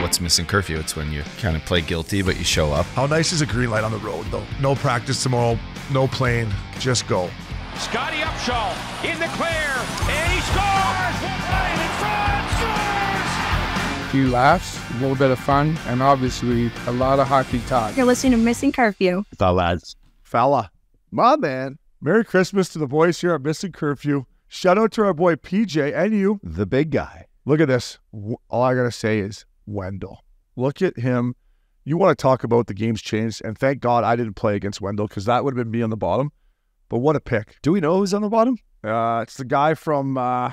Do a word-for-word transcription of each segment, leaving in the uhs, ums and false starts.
what's Missin Curfew? It's when you kind of play guilty, but you show up. How nice is a green light on the road, though? No practice tomorrow, no plane, just go. Scottie Upshall in the clear, and he scores! Right in front, scores! A few laughs, a little bit of fun, and obviously a lot of hockey talk. You're listening to Missin Curfew. The lads. Fella. My man. Merry Christmas to the boys here at Missin Curfew. Shout out to our boy P J and you. The big guy. Look at this. All I got to say is Wendel. Look at him. You want to talk about the game's changed, and thank God I didn't play against Wendel because that would have been me on the bottom. But what a pick. Do we know who's on the bottom? Uh, it's the guy from... Uh,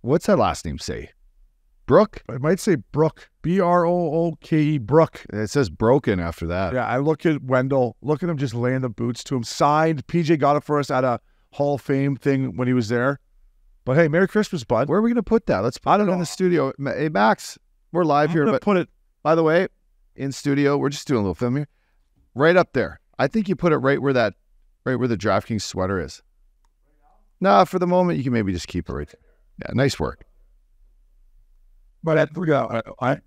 what's that last name say? Brooke? I might say Brooke. B R O O K E, Brooke. It says broken after that. Yeah, I look at Wendel. Look at him just laying the boots to him. Signed. P J got it for us at a Hall of Fame thing when he was there. But hey, Merry Christmas, bud. Where are we going to put that? Let's put I don't it know. in the studio. Hey, Max, we're live I'm here. But put it. By the way, in studio, we're just doing a little film here. Right up there. I think you put it right where that, right where the DraftKings sweater is. Nah, for the moment, you can maybe just keep it right there. Yeah, nice work. But at, we go. I,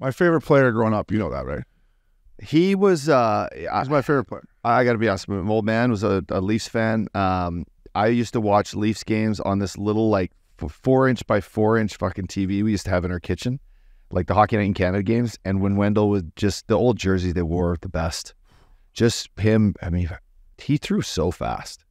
my favorite player growing up, you know that, right? He was, uh, he was my favorite player. I got to be honest, my old man was a, a Leafs fan. Um, I used to watch Leafs games on this little like four inch by four inch fucking T V we used to have in our kitchen, like the Hockey Night in Canada games. And when Wendel was just the old jersey they wore, the best. Just him. I mean, he threw so fast.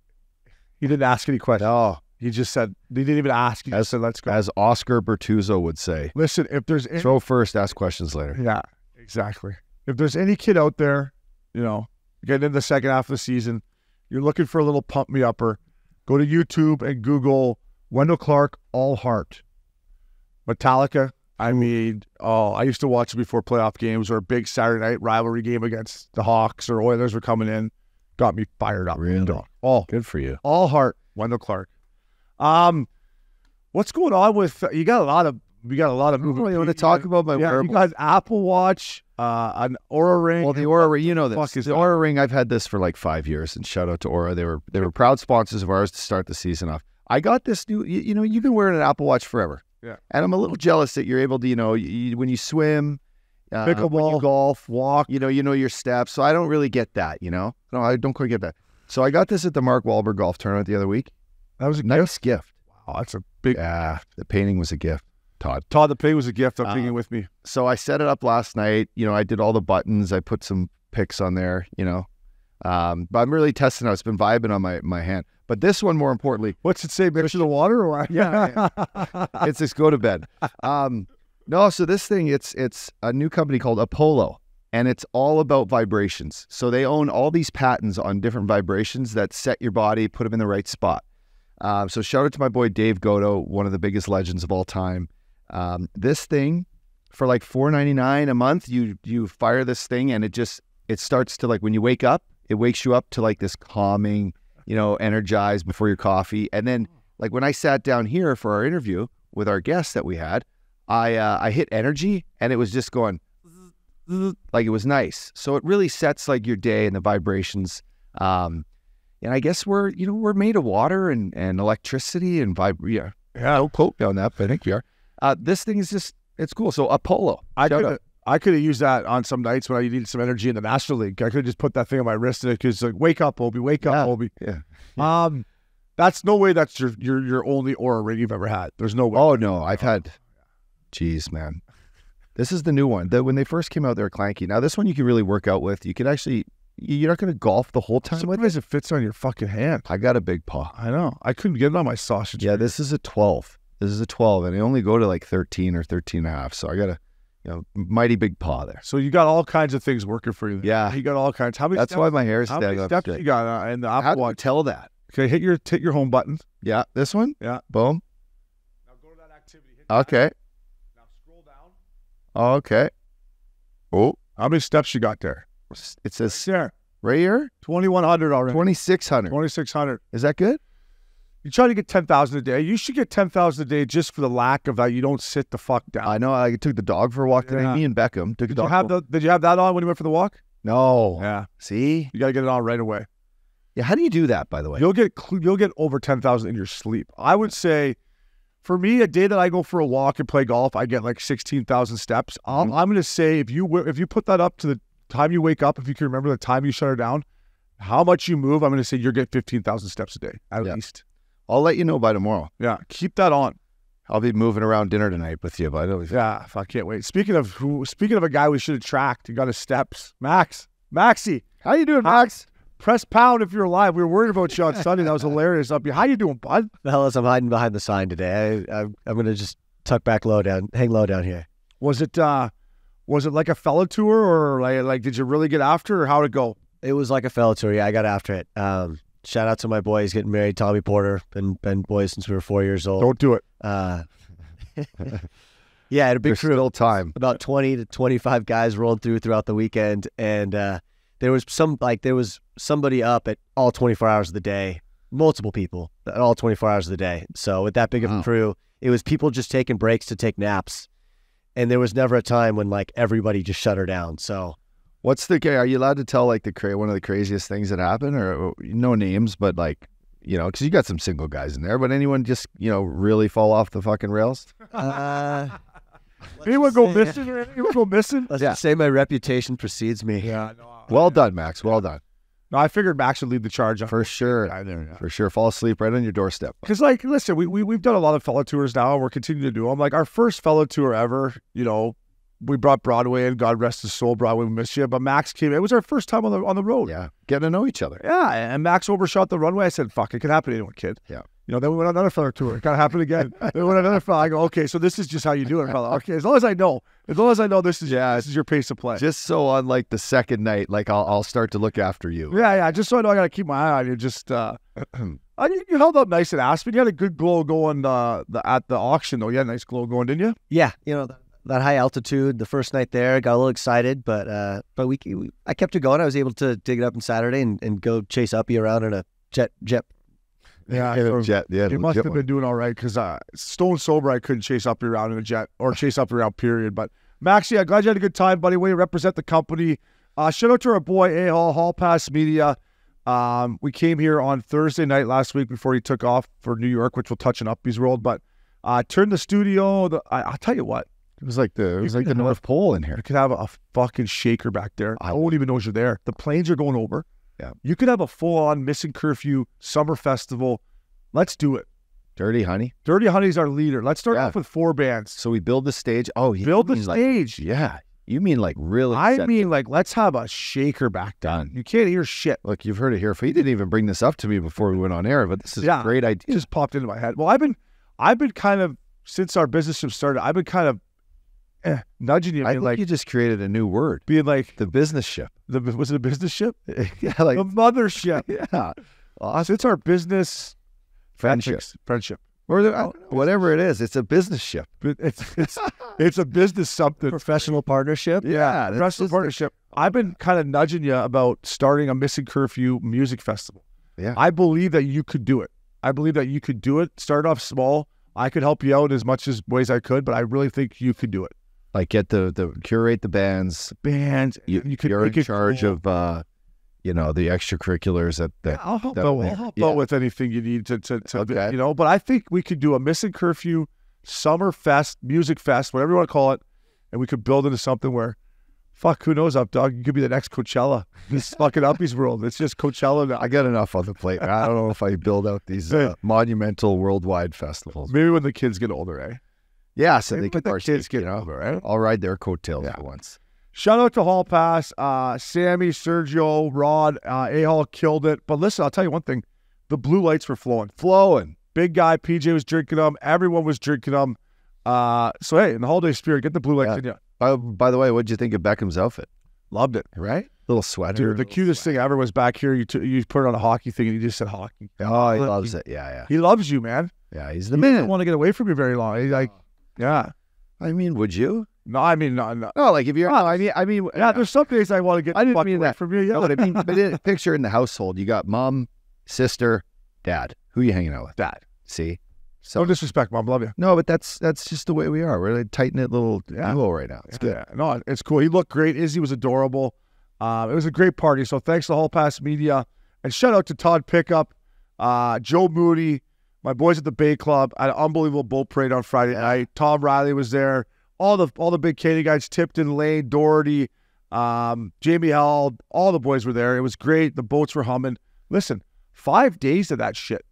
He didn't ask any questions. Oh, he just said he didn't even ask. He as, just said, "Let's go." As Oscar Bertuzzi would say, "Listen, if there's any... throw first, ask questions later." Yeah, exactly. If there's any kid out there, you know, getting into the second half of the season, you're looking for a little pump-me-upper, go to YouTube and Google Wendel Clark, All Heart. Metallica, I mean, oh, I used to watch it before playoff games or a big Saturday night rivalry game against the Hawks or Oilers were coming in. Got me fired up. Really? Oh, good for you. All Heart, Wendel Clark. Um, what's going on with, you got a lot of, we got a lot of movement. I really want to talk about my yeah, wearables. You got Apple Watch, uh, an Aura Ring. Well, the Aura Ring, you know this. The, the Aura Ring, I've had this for like five years, and shout out to Aura. They were they were proud sponsors of ours to start the season off. I got this new, you, you know, you've been wearing an Apple Watch forever. Yeah. And I'm a little jealous that you're able to, you know, you, you, when you swim, uh, pickleball, when you golf, walk, you know, you know your steps. So I don't really get that, you know. No, I don't quite get that. So I got this at the Mark Wahlberg golf tournament the other week. That was a nice gift. gift. Wow, that's a big. Yeah, the painting was a gift. Todd. Todd, the pig was a gift. I'm uh, thinking with me. So I set it up last night. You know, I did all the buttons. I put some picks on there, you know. Um, but I'm really testing out. It's been vibing on my, my hand. But this one, more importantly. What's it say? Mix of the water? Or yeah. yeah. It's this go to bed. Um, no, so this thing, it's it's a new company called Apollo. And it's all about vibrations. So they own all these patents on different vibrations that set your body, put them in the right spot. Um, so shout out to my boy Dave Godo, one of the biggest legends of all time. Um, this thing for like four ninety-nine a month, you, you fire this thing and it just, it starts to like, when you wake up, it wakes you up to like this calming, you know, energized before your coffee. And then like when I sat down here for our interview with our guest that we had, I, uh, I hit energy and it was just going like, it was nice. So it really sets like your day and the vibrations. Um, and I guess we're, you know, we're made of water and, and electricity and vib. Yeah. Yeah. Don't quote me on that, but I think we are. Uh, this thing is just, it's cool. So Apollo. I could I could have used that on some nights when I needed some energy in the National League. I could have just put that thing on my wrist and it was like, wake up, Obi, wake up, yeah. Obi. Yeah. yeah. Um, that's no way that's your, your, your only Aura Ring you've ever had. There's no way. Oh, no. I've had, geez, man. This is the new one. The, when they first came out, they were clanky. Now, this one you can really work out with. You can actually, you're not going to golf the whole time. Sometimes it fits on your fucking hand. I got a big paw. I know. I couldn't get it on my sausage. Yeah, this is a twelve. This is a twelve, and I only go to like thirteen or thirteen and a half. So I got a, you know, mighty big paw there. So you got all kinds of things working for you. There. Yeah, you got all kinds. How many? That's steps, why my hair is standing up. How many steps you got in the Apple Watch? How do you tell that? Okay, hit your hit your home button. Yeah, this one. Yeah, boom. Now go to that activity. Hit okay. That. Now scroll down. Okay. Oh, how many steps you got there? It says there, right here, twenty-one hundred already. Twenty-six hundred. Twenty-six hundred. Is that good? You try to get ten thousand a day. You should get ten thousand a day just for the lack of that. You don't sit the fuck down. I know. I took the dog for a walk today. Yeah. Me and Beckham took did the dog. You have the, did you have that on when you went for the walk? No. Yeah. See? You got to get it on right away. Yeah. How do you do that, by the way? You'll get, you'll get over ten thousand in your sleep. I would say for me, a day that I go for a walk and play golf, I get like sixteen thousand steps. I'm, mm-hmm. I'm going to say if you if you put that up to the time you wake up, if you can remember the time you shut her down, how much you move, I'm going to say you're getting fifteen thousand steps a day at yeah. least. I'll let you know by tomorrow. Yeah, keep that on. I'll be moving around dinner tonight with you, but yeah, I can't wait. Speaking of who, speaking of a guy we should have tracked, he got his steps. Max, Maxie, how you doing, Max? Press pound if you're alive. We were worried about you on Sunday. That was hilarious. Up, how you doing, bud? The hell is I'm hiding behind the sign today. I, I, I'm gonna just tuck back low down, hang low down here. Was it, uh, was it like a fella tour, or like, like did you really get after, or how'd it go? It was like a fella tour. Yeah, I got after it. Um, shout out to my boy. He's getting married, Tommy Porter. Been been boys since we were four years old. Don't do it. Uh, yeah, had a big There's crew. Still time. About twenty to twenty-five guys rolled through throughout the weekend, and uh, there was some like there was somebody up at all twenty-four hours of the day, multiple people at all twenty-four hours of the day. So with that big of a wow. crew, it was people just taking breaks to take naps, and there was never a time when like everybody just shut her down. So. What's the, are you allowed to tell like the cra one of the craziest things that happened, or no names, but like, you know, because you got some single guys in there, but anyone just, you know, really fall off the fucking rails? Uh, anyone go say, missing or anyone go missing? Let's yeah. just say my reputation precedes me. Yeah. No, I, well I, done, Max. Well yeah. done. No, I figured Max would lead the charge. On For sure. I know, yeah. For sure. Fall asleep right on your doorstep. Because like, listen, we, we, we've done a lot of fellow tours now, and we're continuing to do them. Like our first fellow tour ever, you know, we brought Broadway in. God rest his soul, Broadway, we miss you. But Max came. It was our first time on the on the road. Yeah, getting to know each other. Yeah, and Max overshot the runway. I said, "Fuck, it could happen to anyone, kid." Yeah, you know. Then we went on another fella tour. It kind of happened again. Then we went on another fella. I go, "Okay, so this is just how you do it, fella." Okay, as long as I know, as long as I know, this is yeah, this is your pace of play. Just so on like the second night, like I'll I'll start to look after you. Yeah, yeah. Just so I know, I gotta keep my eye on you. Just uh, I, you held up nice at Aspen. You had a good glow going uh, the, at the auction though. You had a nice glow going, didn't you? Yeah, you know. That high altitude, the first night there, I got a little excited, but uh, but we, we I kept it going. I was able to dig it up on Saturday and, and go chase Uppy around in a jet jet. Yeah, in a jet. Yeah, it must have one. been doing all right because uh, stone sober, I couldn't chase Uppy around in a jet or chase Uppy around. Period. But Maxie, I'm glad you had a good time, buddy. Way to represent the company. Uh, shout out to our boy A-Hall, Hall Pass Media. Um, we came here on Thursday night last week before he took off for New York, which we'll touch on Uppy's world. But uh, turned the studio. The, I, I'll tell you what. It was like the it was like the North Pole in here. You could have a, a fucking shaker back there. I won't even know you're there. The planes are going over. Yeah, you could have a full on Missin Curfew summer festival. Let's do it. Dirty Honey. Dirty Honey is our leader. Let's start yeah. off with four bands. So we build the stage. Oh, you build the stage. Like, yeah, you mean like really? I mean like let's have a shaker back done. You can't hear shit. Look, you've heard it here. You didn't even bring this up to me before we went on air, but this is yeah, a great idea. It just popped into my head. Well, I've been, I've been kind of since our business trip started. I've been kind of. Eh, nudging you. I, I mean, think like, you just created a new word. Being like the business ship. The was it a business ship? yeah, like the mothership. Yeah, awesome. It's our business friendship, ethics, friendship, or the, oh, whatever it is. It's a business ship. It's it's it's a business something. Professional partnership. Yeah, professional partnership. I've been kind of nudging you about starting a Missin Curfew music festival. Yeah, I believe that you could do it. I believe that you could do it. Start off small. I could help you out as much as ways I could, but I really think you could do it. Like get the, the curate the bands. Bands. You, you could, you're you in could, charge oh. of, uh, you know, the extracurriculars. That, that, yeah, I'll help, that, out, I'll help yeah. out with anything you need to, to, to okay. you know, but I think we could do a Missin Curfew summer fest, music fest, whatever you want to call it. And we could build into something where, fuck, who knows up, dog? You could be the next Coachella. This fucking Uppy's world. It's just Coachella now. I got enough on the plate. I don't know if I build out these uh, monumental worldwide festivals. Maybe when the kids get older, eh? Yeah, so Maybe they can the kids get you know, over, right? I'll ride their coattails yeah. for once. Shout out to Hall Pass, uh, Sammy, Sergio, Rod, uh, A-Hall killed it. But listen, I'll tell you one thing. The blue lights were flowing. Flowing. Big guy, P J was drinking them. Everyone was drinking them. Uh, so, hey, in the holiday spirit, get the blue lights yeah. in you. Uh, by the way, what did you think of Beckham's outfit? Loved it. Right? Little sweater. Dude, the cutest sweater. thing ever was back here. You, t you put it on a hockey thing and he just said hockey. Oh, he loves he, it. Yeah, yeah. He loves you, man. Yeah, he's the he man. He doesn't want to get away from you very long. He's like... Yeah, I mean, would you? No, I mean, no, no, no like if you're, no, I mean, I mean, yeah, yeah. There's some days I want to get. I didn't mean that from you. Yeah, no, but I mean, but in, picture in the household, you got mom, sister, dad. Who are you hanging out with? Dad. See, so no disrespect, mom. Love you. No, but that's that's just the way we are. We're like tight knit little duo right now. It's yeah. good. No, it's cool. He looked great. Izzy was adorable. Um, it was a great party. So thanks to Hall Pass Media, and shout out to Todd Pickup, uh, Joe Moody. My boys at the Bay Club had an unbelievable boat parade on Friday night. Tom Riley was there. All the all the big K D guys, Tipton, Lane, Doherty, um, Jamie Hall, all the boys were there. It was great. The boats were humming. Listen, five days of that shit.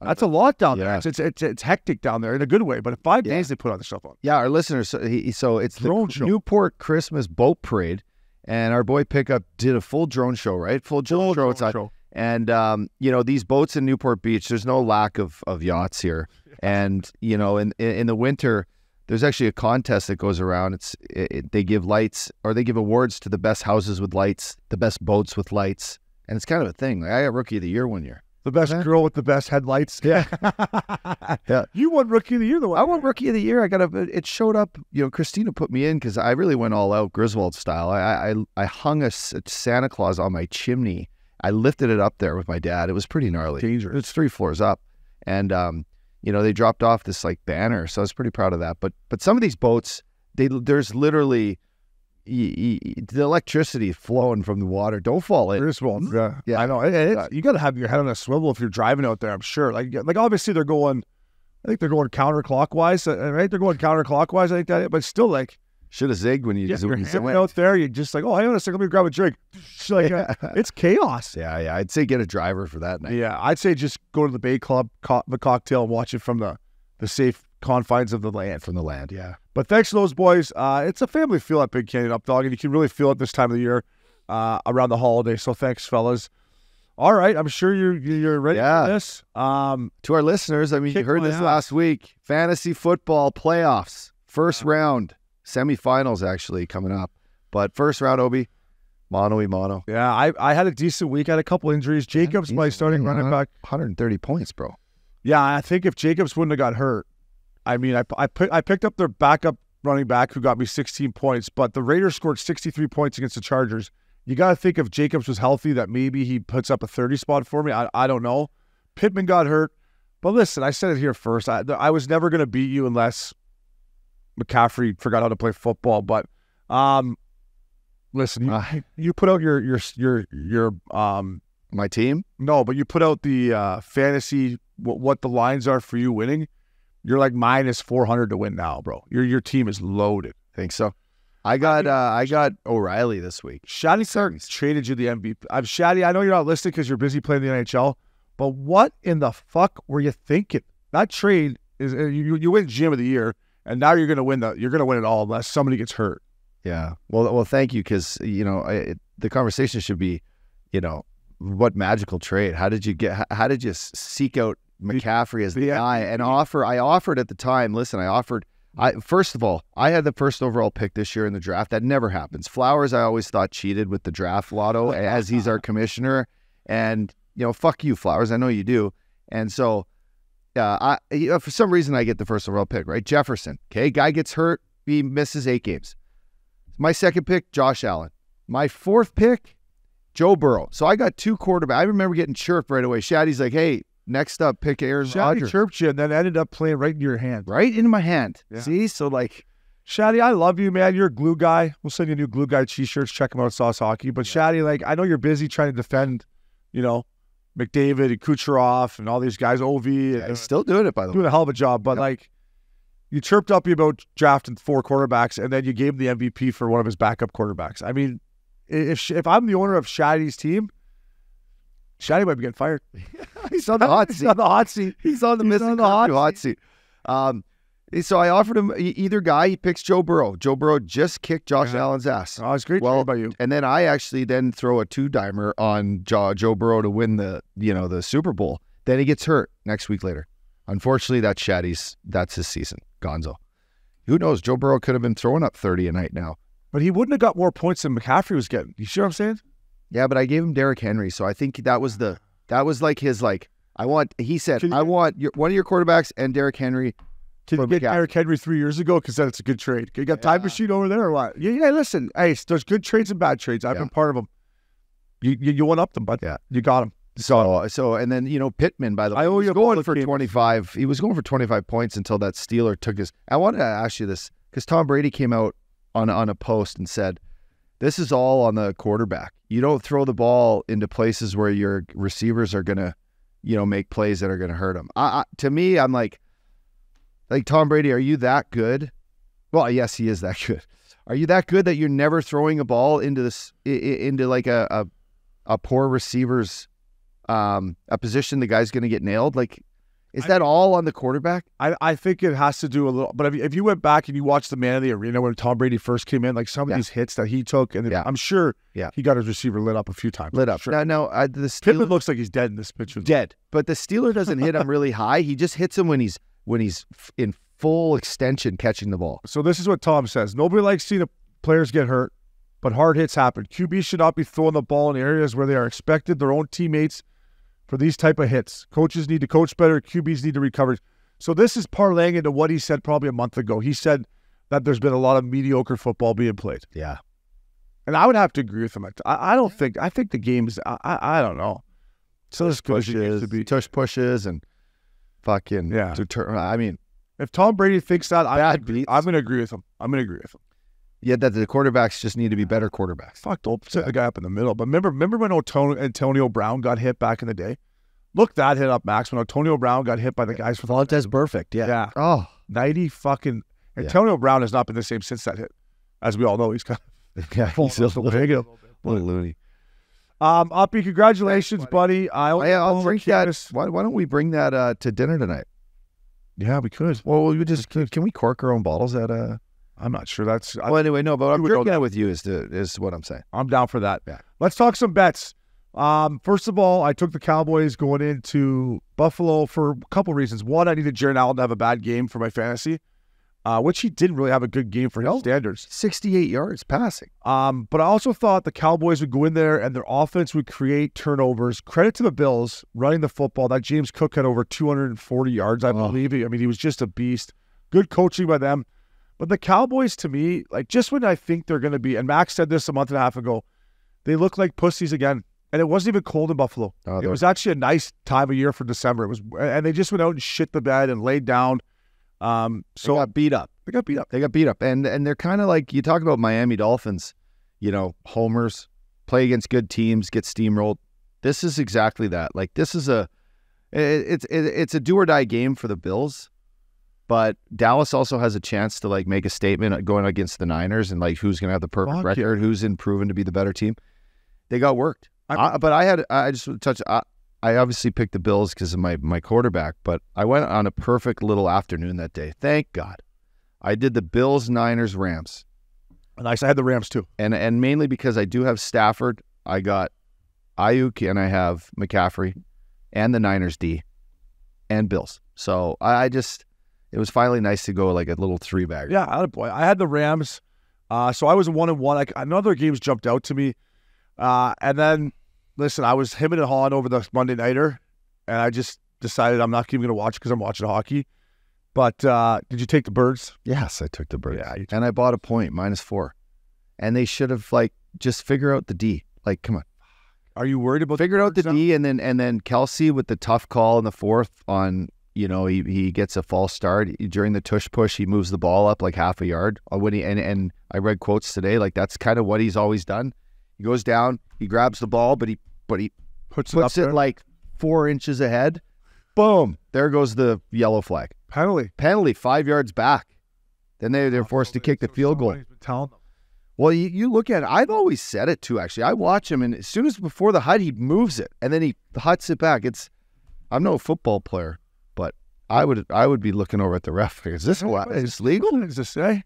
That's a lot down yeah. there. It's, it's it's it's hectic down there in a good way, but in five yeah. days they put on the stuff on. Yeah, our listeners, so, he, so it's drone the show. Newport Christmas Boat Parade, and our boy Pickup did a full drone show, right? Full drone, drone show. show. And, um, you know, these boats in Newport Beach, there's no lack of, of yachts here. And, you know, in, in the winter, there's actually a contest that goes around. It's it, it, they give lights, or they give awards to the best houses with lights, the best boats with lights. And it's kind of a thing. Like, I got Rookie of the Year one year. The best yeah. girl with the best headlights. Yeah. yeah. You won Rookie of the Year, though. I won Rookie of the Year. I got a, it showed up, you know, Christina put me in because I really went all out Griswold style. I, I, I hung a Santa Claus on my chimney. I lifted it up there with my dad. It was pretty gnarly. Dangerous. It's three floors up. And, um, you know, they dropped off this like banner. So I was pretty proud of that. But, but some of these boats, they, there's literally y y the electricity flowing from the water. Don't fall in. First of all, yeah, yeah. I know. It, it's, you got to have your head on a swivel if you're driving out there, I'm sure. Like, like obviously they're going, I think they're going counterclockwise. Right? They're going counterclockwise. I think that, but still like. Should have zigged when you, yeah, you're when you went out there. You're just like, oh, hang on a second, let me grab a drink. Like, yeah. uh, it's chaos. Yeah, yeah. I'd say get a driver for that night. Yeah, I'd say just go to the Bay Club, co the cocktail, and watch it from the the safe confines of the land. From the land, yeah. But thanks to those boys. Uh, it's a family feel at Big Canyon Updog, and you can really feel it this time of the year uh, around the holiday. So thanks, fellas. All right, I'm sure you're you're ready yeah. for this. Um, to our listeners, I mean, you heard this ass. last week. Fantasy football playoffs, first yeah. round. Semi-finals actually coming up, but first round, Obi, mono-y mono. Yeah, I I had a decent week. I had a couple injuries. Jacobs, my starting running back, one hundred thirty points, bro. Yeah, I think if Jacobs wouldn't have got hurt, I mean, I I, put, I picked up their backup running back who got me sixteen points, but the Raiders scored sixty-three points against the Chargers. You got to think if Jacobs was healthy that maybe he puts up a thirty spot for me. I I don't know. Pittman got hurt, but listen, I said it here first. I I was never going to beat you unless McCaffrey forgot how to play football, but um, listen, you, uh, you put out your your your your um my team. No, but you put out the uh, fantasy what, what the lines are for you winning. You're like minus four hundred to win now, bro. Your your team is loaded. Think so? I got uh, I got O'Reilly this week. Shaddy Sargent traded you the M V P. I'm Shaddy. I know you're not listening because you're busy playing the N H L, but what in the fuck were you thinking? That trade is you you win G M of the Year. And now you're going to win the you're going to win it all unless somebody gets hurt. Yeah. Well, well, thank you, because you know I, it, the conversation should be, you know, what magical trade? How did you get? How did you seek out McCaffrey as the yeah. guy and offer? I offered at the time. Listen, I offered. I first of all, I had the first overall pick this year in the draft. That never happens. Flowers, I always thought cheated with the draft lotto as he's our commissioner, and you know, fuck you, Flowers. I know you do, and so. Uh, I, you know, for some reason, I get the first overall pick, right? Jefferson, okay? Guy gets hurt. He misses eight games. My second pick, Josh Allen. My fourth pick, Joe Burrow. So I got two quarterbacks. I remember getting chirped right away. Shaddy's like, hey, next up, pick Aaron Rodgers. Shaddy chirped you and then ended up playing right in your hand. Right in my hand. Yeah. See? So, like, Shaddy, I love you, man. You're a glue guy. We'll send you new glue guy t-shirts. Check them out at Sauce Hockey. But, yeah. Shaddy, like, I know you're busy trying to defend, you know, McDavid and Kucherov and all these guys, Ovi. Yeah, and still doing it, by the way. Doing a hell of a job. But, yep. like, you chirped up about drafting four quarterbacks, and then you gave him the M V P for one of his backup quarterbacks. I mean, if if I'm the owner of Shaddy's team, Shaddy might be getting fired. He's on the hot seat. He's on the hot seat. He's on the missing hot, hot seat. Um, so I offered him either guy. He picks Joe Burrow. Joe Burrow just kicked Josh yeah. Allen's ass. Oh, it's great. Well, by you. And then I actually then throw a two-dimer on Joe, Joe Burrow to win the you know the Super Bowl. Then he gets hurt next week later. Unfortunately, that's Shaddy's. That's his season. Gonzo. Who knows? Joe Burrow could have been throwing up thirty a night now, but he wouldn't have got more points than McCaffrey was getting. You sure what I'm saying? Yeah, but I gave him Derek Henry, so I think that was the that was like his like I want. He said I want your, one of your quarterbacks and Derek Henry. Can you get Derek Henry three years ago? Because that's a good trade. You got yeah. time machine over there or what? Yeah, yeah, listen. Hey, there's good trades and bad trades. I've yeah. been part of them. You you, you went up them, but yeah. you got them. So, so, and then, you know, Pittman, by the way, I owe you going for game. twenty-five. He was going for twenty-five points until that Steeler took his. I wanted to ask you this because Tom Brady came out on, on a post and said, this is all on the quarterback. You don't throw the ball into places where your receivers are going to you know, make plays that are going to hurt him. I, I, to me, I'm like, like Tom Brady, are you that good? Well, yes, he is that good. Are you that good that you're never throwing a ball into this, into like a a, a poor receiver's um, a position the guy's going to get nailed? Like, is that I, all on the quarterback? I, I think it has to do a little. But if you, if you went back and you watched the Man of the Arena when Tom Brady first came in, like some of yeah. these hits that he took, and yeah. I'm sure yeah. he got his receiver lit up a few times. Lit up. Sure. No, no. Uh, the Steeler, Pittman looks like he's dead in this picture. Dead. But the Steeler doesn't hit him really high. He just hits him when he's when he's in full extension catching the ball. So this is what Tom says. Nobody likes seeing the players get hurt, but hard hits happen. Q Bs should not be throwing the ball in areas where they are expected, their own teammates, for these type of hits. Coaches need to coach better. Q Bs need to recover. So this is parlaying into what he said probably a month ago. He said that there's been a lot of mediocre football being played. Yeah. And I would have to agree with him. I, I don't think, I think the game is, I, I, I don't know. So there's pushes, to be. Tush pushes and fucking, yeah. Deter, I mean. If Tom Brady thinks that, I'm going to agree with him. I'm going to agree with him. Yeah, that the quarterbacks just need to be better quarterbacks. Fuck, don't set yeah. the guy up in the middle. But remember remember when Oton Antonio Brown got hit back in the day? Look that hit up, Max, when Antonio Brown got hit by the guys. From Vontez Burfict, yeah. yeah. Oh. ninety fucking... Antonio yeah. Brown has not been the same since that hit. As we all know, he's kind of... yeah, he's a little, little, big, a little, bit, little loony. Um, Uppy, congratulations, Thanks, buddy. buddy. I, I, I'll drink that. Why, why don't we bring that uh, to dinner tonight? Yeah, we could. Well, we just can we cork our own bottles at uh I'm not sure that's I, well anyway, no, but I'm drinking that with you is the is what I'm saying. I'm down for that. Yeah. Let's talk some bets. Um, first of all, I took the Cowboys going into Buffalo for a couple reasons. One, I needed Jaren Allen to have a bad game for my fantasy, uh, which he didn't really have a good game for his no, standards. sixty-eight yards passing. Um, but I also thought the Cowboys would go in there and their offense would create turnovers. Credit to the Bills running the football. That James Cook had over two hundred forty yards, I oh. believe. I mean, he was just a beast. Good coaching by them. But the Cowboys, to me, like just when I think they're going to be, and Max said this a month and a half ago, they look like pussies again. And it wasn't even cold in Buffalo. Oh, it was actually a nice time of year for December. It was, and they just went out and shit the bed and laid down. Um, so they got beat up. They got beat up. They got beat up. And and they're kind of like you talk about Miami Dolphins, you know, homers, play against good teams, get steamrolled. This is exactly that. Like this is a, it, it's it, it's a do or die game for the Bills. But Dallas also has a chance to like make a statement going against the Niners and like who's going to have the perfect Fuck record, yeah. who's in proven to be the better team. They got worked. I, but I had I just want to touch. I, I obviously picked the Bills because of my my quarterback, but I went on a perfect little afternoon that day. Thank God, I did the Bills, Niners, Rams. Nice. I had the Rams too, and and mainly because I do have Stafford. I got Ayuk and I have McCaffrey, and the Niners D, and Bills. So I, I just. It was finally nice to go like a little three bagger. Yeah, I had, boy, I had the Rams, uh, so I was one and one. I, another games jumped out to me, uh, and then listen, I was hemming and hawing over the Monday nighter, and I just decided I'm not even going to watch because I'm watching hockey. But uh, did you take the Birds? Yes, I took the Birds. Yeah, you took and I bought a point minus four, and they should have like just figure out the D. Like, come on, are you worried about figure out the now? D and then and then Kelsey with the tough call in the fourth on. You know, he, he gets a false start. During the tush push, he moves the ball up like half a yard. When he, and, and I read quotes today, like that's kind of what he's always done. He goes down, he grabs the ball, but he but he puts, puts it, it like four inches ahead. Boom. There goes the yellow flag. Penalty. Penalty, five yards back. Then they, they're forced to kick the field goal. Well, you, you look at it. I've always said it too, actually. I watch him, and as soon as before the hut, he moves it, and then he huts it back. It's I'm no football player. I would I would be looking over at the ref. Is this what is this legal? What does this say?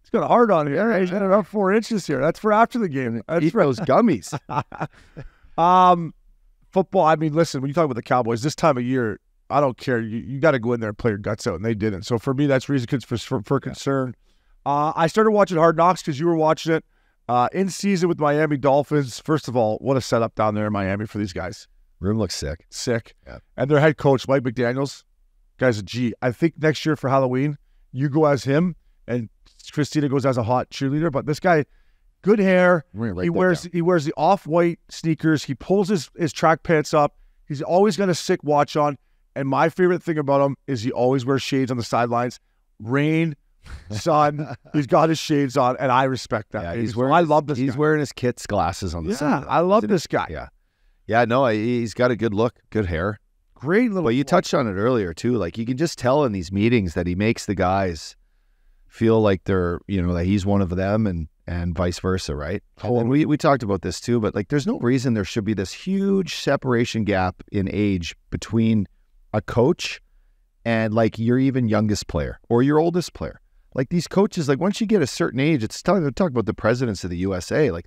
It's got a hard on here. Right, he's had about four inches here. That's for after the game. That's Eat for those gummies. um, football. I mean, listen. When you talk about the Cowboys this time of year, I don't care. You you got to go in there and play your guts out, and they didn't. So for me, that's reason for for, for concern. Yeah. Uh, I started watching Hard Knocks because you were watching it uh, in season with Miami Dolphins. First of all, what a setup down there in Miami for these guys. Room looks sick. Sick. Yeah. And their head coach Mike McDaniels. Guy's a G. I think next year for Halloween, you go as him, and Christina goes as a hot cheerleader. But this guy, good hair. He wears down. he wears the off-white sneakers. He pulls his, his track pants up. He's always got a sick watch on. And my favorite thing about him is he always wears shades on the sidelines. Rain, sun, he's got his shades on, and I respect that. Yeah, he's wearing, I love this he's guy. Wearing his Kit's glasses on the yeah, sidelines. I love this guy. Yeah. Yeah, no, he's got a good look, good hair. Great little. Well, you touched on it earlier too. Like, you can just tell in these meetings that he makes the guys feel like they're, you know, that he's one of them, and and vice versa, right? Oh, and we we talked about this too, but like, there's no reason there should be this huge separation gap in age between a coach and like your even youngest player or your oldest player. Like, these coaches, like, once you get a certain age, it's talking talk about the presidents of the U S A. Like,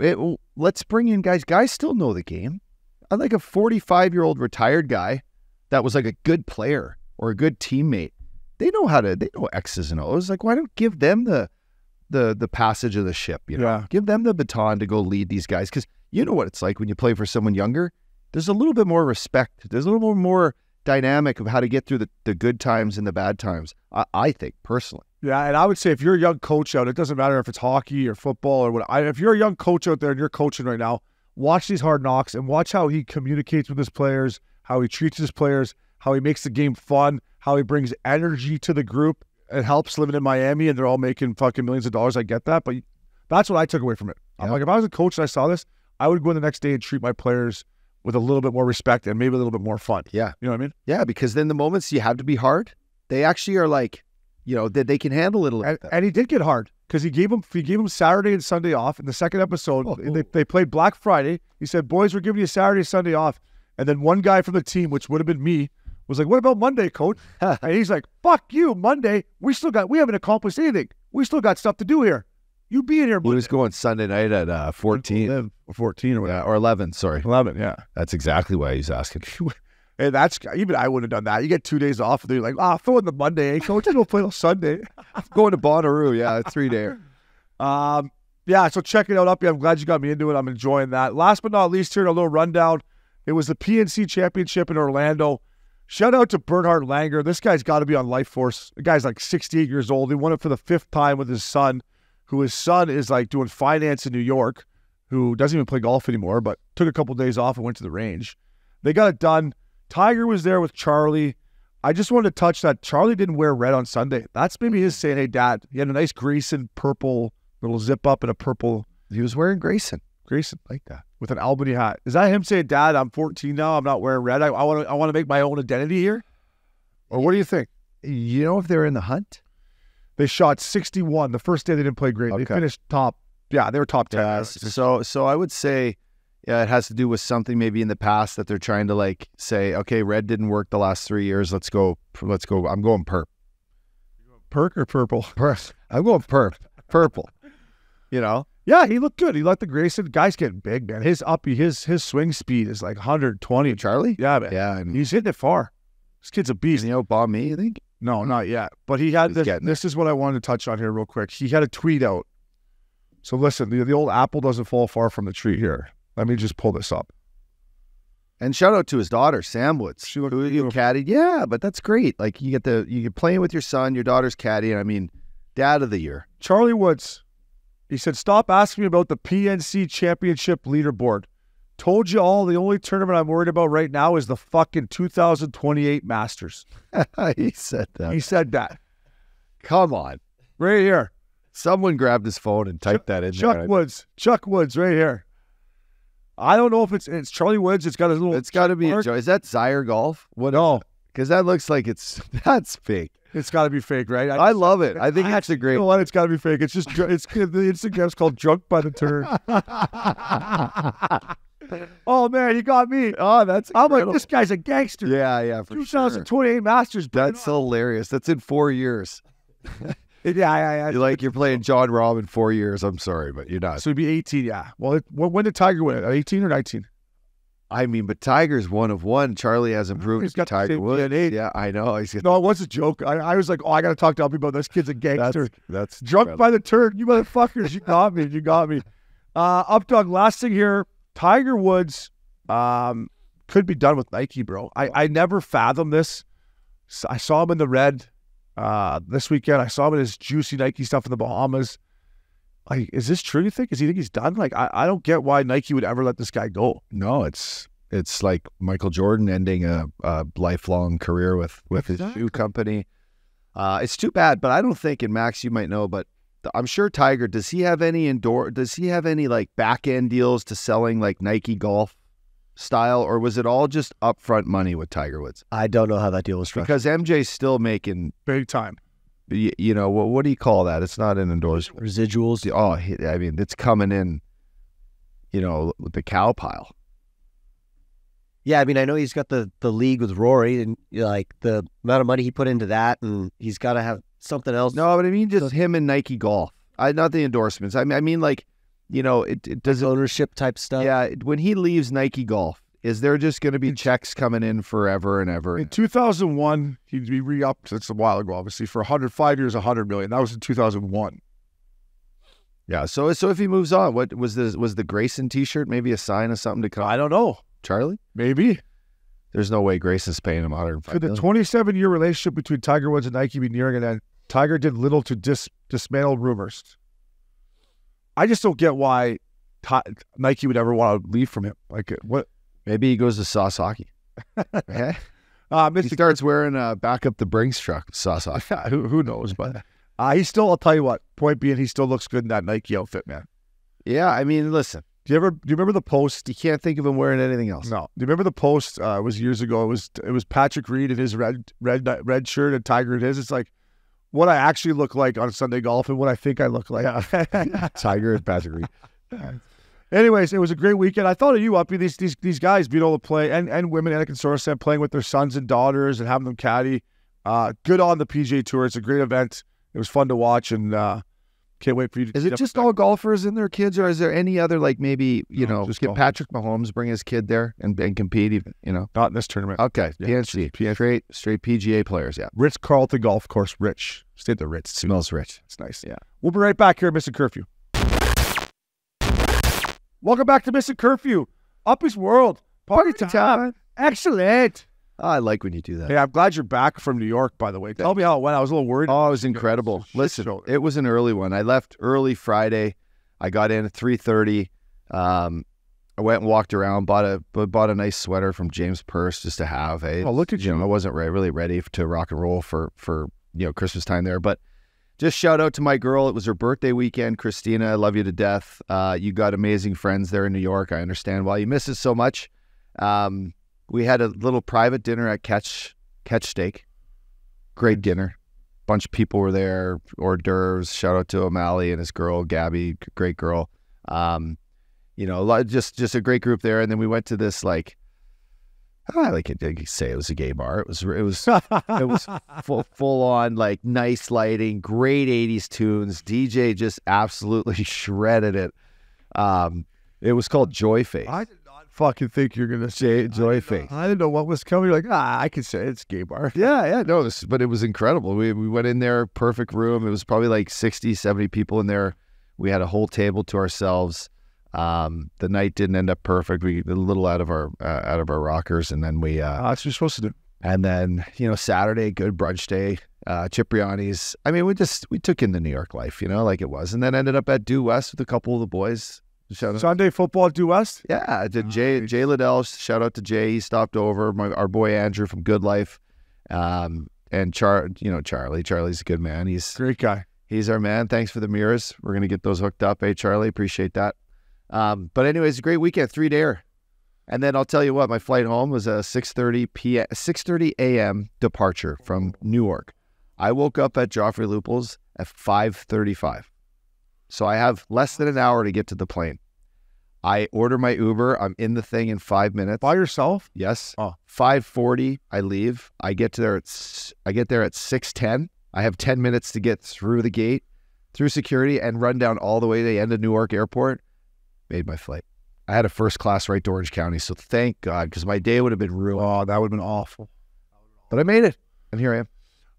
it, let's bring in guys. Guys still know the game. I like a forty-five-year-old retired guy that was like a good player or a good teammate. They know how to. They know X's and O's. Like, why don't give them the the the passage of the ship? You know, yeah. Give them the baton to go lead these guys, because you know what it's like when you play for someone younger. There's a little bit more respect. There's a little more, more dynamic of how to get through the, the good times and the bad times, I, I think, personally. Yeah, and I would say if you're a young coach out, it doesn't matter if it's hockey or football or what. I, if you're a young coach out there and you're coaching right now, watch these Hard Knocks and watch how he communicates with his players, how he treats his players, how he makes the game fun, how he brings energy to the group. It helps living in Miami and they're all making fucking millions of dollars. I get that, but that's what I took away from it. Yeah. I'm like, if I was a coach and I saw this, I would go in the next day and treat my players with a little bit more respect and maybe a little bit more fun. Yeah. You know what I mean? Yeah, because then the moments you have to be hard, they actually are like, you know, that they, they can handle it a little and, bit. And he did get hard because he gave him he gave him Saturday and Sunday off in the second episode. Oh. They, they played Black Friday. He said, boys, we're giving you Saturday, Sunday off. And then one guy from the team, which would have been me, was like, what about Monday, coach? And he's like, fuck you, Monday. We still got, we haven't accomplished anything. We still got stuff to do here. You be in here. He was going Sunday night at uh, fourteen. fourteen or whatever. Yeah, or eleven, sorry. eleven, yeah. That's exactly why he's asking. And that's, even I wouldn't have done that. You get two days off, and they're like, ah, oh, throw in the Monday. Coach, you don't play till Sunday. I'm going to Bonnaroo, yeah, three-day. um, yeah, so check it out, Uppy. I'm glad you got me into it. I'm enjoying that. Last but not least here, a little rundown. It was the P N C Championship in Orlando. Shout out to Bernhard Langer. This guy's got to be on Life Force. The guy's like sixty-eight years old. He won it for the fifth time with his son, who his son is like doing finance in New York, who doesn't even play golf anymore, but took a couple of days off and went to the range. They got it done. Tiger was there with Charlie. I just wanted to touch that Charlie didn't wear red on Sunday. That's maybe his saying, hey, Dad. He had a nice Grayson purple little zip-up and a purple. He was wearing Grayson. Grayson, like that, with an Albany hat. Is that him saying, Dad, I'm fourteen now. I'm not wearing red. I want to I want to make my own identity here? Or what do you think? You know if they're in the hunt? They shot sixty-one. The first day they didn't play great. Okay. They finished top. Yeah, they were top ten. Yeah, so so I would say yeah, it has to do with something maybe in the past that they're trying to like say, okay, red didn't work the last three years. Let's go. Let's go. I'm going perp. Perk or purple? Perp. I'm going perp. Purple. You know? Yeah, he looked good. He let the Grayson. Guy's getting big, man. His uppy, his his swing speed is like one hundred twenty. Charlie? Yeah, man. Yeah, and he's hitting it far. This kid's a beast. He outballed me, I think. No, not yet. But he had this. This is what I wanted to touch on here real quick. He had a tweet out. So listen, the, the old apple doesn't fall far from the tree here. Let me just pull this up. And shout out to his daughter, Sam Woods. She looked who you caddied. Yeah, but that's great. Like you get the you playing with your son, your daughter's caddy, and I mean, dad of the year. Charlie Woods. He said, stop asking me about the P N C Championship leaderboard. Told you all, the only tournament I'm worried about right now is the fucking two thousand twenty-eight Masters. He said that. He said that. Come on. Right here. Someone grabbed his phone and typed Ch that in Chuck there. Chuck Woods. Chuck Woods right here. I don't know if it's it's Charlie Woods. It's got a little... It's got to be... A Is that Zyre Golf? What? No. Because that looks like it's... That's fake. It's got to be fake, right? I, I just, love it. I think I, it's a great... You know what? It's got to be fake. It's just... it's The Instagram's called Drunk by the Turn. Oh man, you got me! Oh, that's incredible. I'm like, this guy's a gangster. Yeah, yeah, for two thousand twenty-eight sure. Masters. That's hilarious. That's in four years. yeah, yeah, yeah. You're like you're playing John Rahm in four years. I'm sorry, but you're not. So it'd be eighteen. Yeah. Well, it, when did Tiger win? eighteen or nineteen? I mean, but Tiger's one of one. Charlie has improved. He's got Tiger Woods. Yeah, I know. He's got... No, it was a joke. I, I was like, oh, I got to talk to Uppy about this kid's a gangster. That's, that's Drunk incredible. By the Turn. You motherfuckers, you got me. You got me. Uh, Updog. Last thing here. Tiger Woods um, could be done with Nike, bro. I, I never fathomed this. I saw him in the red uh, this weekend. I saw him in his juicy Nike stuff in the Bahamas. Like, is this true, you think? Does he think he's done? Like, I, I don't get why Nike would ever let this guy go. No, it's it's like Michael Jordan ending a, a lifelong career with, with exactly. his shoe company. Uh, it's too bad, but I don't think, and Max, you might know, but I'm sure Tiger, does he have any indoor, does he have any like back end deals to selling like Nike golf style, or was it all just upfront money with Tiger Woods? I don't know how that deal was structured. Because M J's still making... big time. You, you know, what, what do you call that? It's not an endorsement. Residuals. Oh, I mean, it's coming in, you know, with the cow pile. Yeah, I mean, I know he's got the, the league with Rory, and like the amount of money he put into that, and he's got to have something else. No, but I mean just so, him and Nike Golf. I, not the endorsements. I mean, I mean like, you know, it, it does ownership type stuff. Yeah, when he leaves Nike Golf, is there just going to be checks coming in forever and ever? In two thousand one, he'd be re-upped. That's a while ago, obviously. For one hundred five years, one hundred million dollars. That was in two thousand one. Yeah. So, so if he moves on, what was the was the Grayson T-shirt? Maybe a sign of something to come? I don't know. Charlie? Maybe. There's no way Grayson's paying him one hundred five million dollars. Could the twenty-seven year relationship between Tiger Woods and Nike be nearing an end? Tiger did little to dis dismantle rumors. I just don't get why Ti Nike would ever want to leave from him. Like what? Maybe he goes to Sauce Hockey. Yeah. uh, he starts wearing a back up the Brinks truck Sauce Hockey. who, who knows? But uh, he's still. I'll tell you what. Point being, he still looks good in that Nike outfit, man. Yeah, I mean, listen. Do you ever do you remember the post? You can't think of him wearing anything else. No. Do you remember the post? Uh, it was years ago. It was it was Patrick Reed in his red red red shirt and Tiger in his. It's like what I actually look like on Sunday golf and what I think I look like. Tiger and Patrick Reed. Anyways, it was a great weekend. I thought of you, Uppy. These these these guys being able to play and and women and a consortium playing with their sons and daughters and having them caddy. Uh, good on the P G A Tour. It's a great event. It was fun to watch and. Uh, Can't wait for you to Is it just all golfers and their kids, or is there any other, like maybe, you no, know, just get golfers. Patrick Mahomes, bring his kid there and, and compete, even, you know? Not in this tournament. Okay. Yeah. P N C. P N C. Straight, straight P G A players, yeah. Ritz-Carlton Golf Course, rich. Stay at the Ritz. Too. Smells rich. It's nice. Yeah. We'll be right back here at Missin Curfew. Welcome back to Missin Curfew. Uppy's World. Party, Party time. time. Excellent. Oh, I like when you do that. Hey, I'm glad you're back from New York, by the way. Tell me how it went. I was a little worried. Oh, it was incredible. Listen, it was an early one. I left early Friday. I got in at three thirty. Um, I went and walked around, bought a bought a nice sweater from James Purse just to have. Hey, oh, look at you. you know, I wasn't really ready to rock and roll for, for you know Christmas time there. But just shout out to my girl. It was her birthday weekend. Christina, I love you to death. Uh, you got amazing friends there in New York. I understand why you miss it so much. Um We had a little private dinner at Catch Catch Steak. Great dinner. Bunch of people were there, hors d'oeuvres. Shout out to O'Malley and his girl, Gabby. Great girl. Um, you know, a lot, just just a great group there. And then we went to this, like, I like to say it was a gay bar. It was it was it was full full on, like, nice lighting, great eighties tunes. D J just absolutely shredded it. Um, it was called Joy Faith. I fucking think you're gonna say Joy Faith. I didn't know what was coming. You're like, ah, I could say it. It's gay bar. Yeah, yeah, no, this, but it was incredible. We we went in there, perfect room. It was probably like sixty, seventy people in there. We had a whole table to ourselves. Um, the night didn't end up perfect. We a little out of our uh, out of our rockers, and then we. Uh, That's what you're supposed to do. And then you know Saturday, good brunch day, uh, Cipriani's. I mean, we just we took in the New York life, you know, like it was, and then ended up at Due West with a couple of the boys. Shout Sunday out. Football at Due West? Yeah, to Jay, Jay Liddell. Shout out to Jay. He stopped over. My, our boy Andrew from Good Life, um, and Char, you know Charlie. Charlie's a good man. He's great guy. He's our man. Thanks for the mirrors. We're gonna get those hooked up. Hey Charlie, appreciate that. Um, but anyways, great weekend, three dayer, and then I'll tell you what. My flight home was a six thirty p m six thirty a m departure from Newark. I woke up at Joffrey Lupul's at five thirty-five. So I have less than an hour to get to the plane. I order my Uber. I'm in the thing in five minutes. By yourself? Yes. Oh. five forty, I leave. I get to there at I get there at six ten. I have ten minutes to get through the gate, through security, and run down all the way to the end of Newark Airport. Made my flight. I had a first class right to Orange County, so thank God, because my day would have been ruined. Oh, that would have been awful. But I made it, and here I am.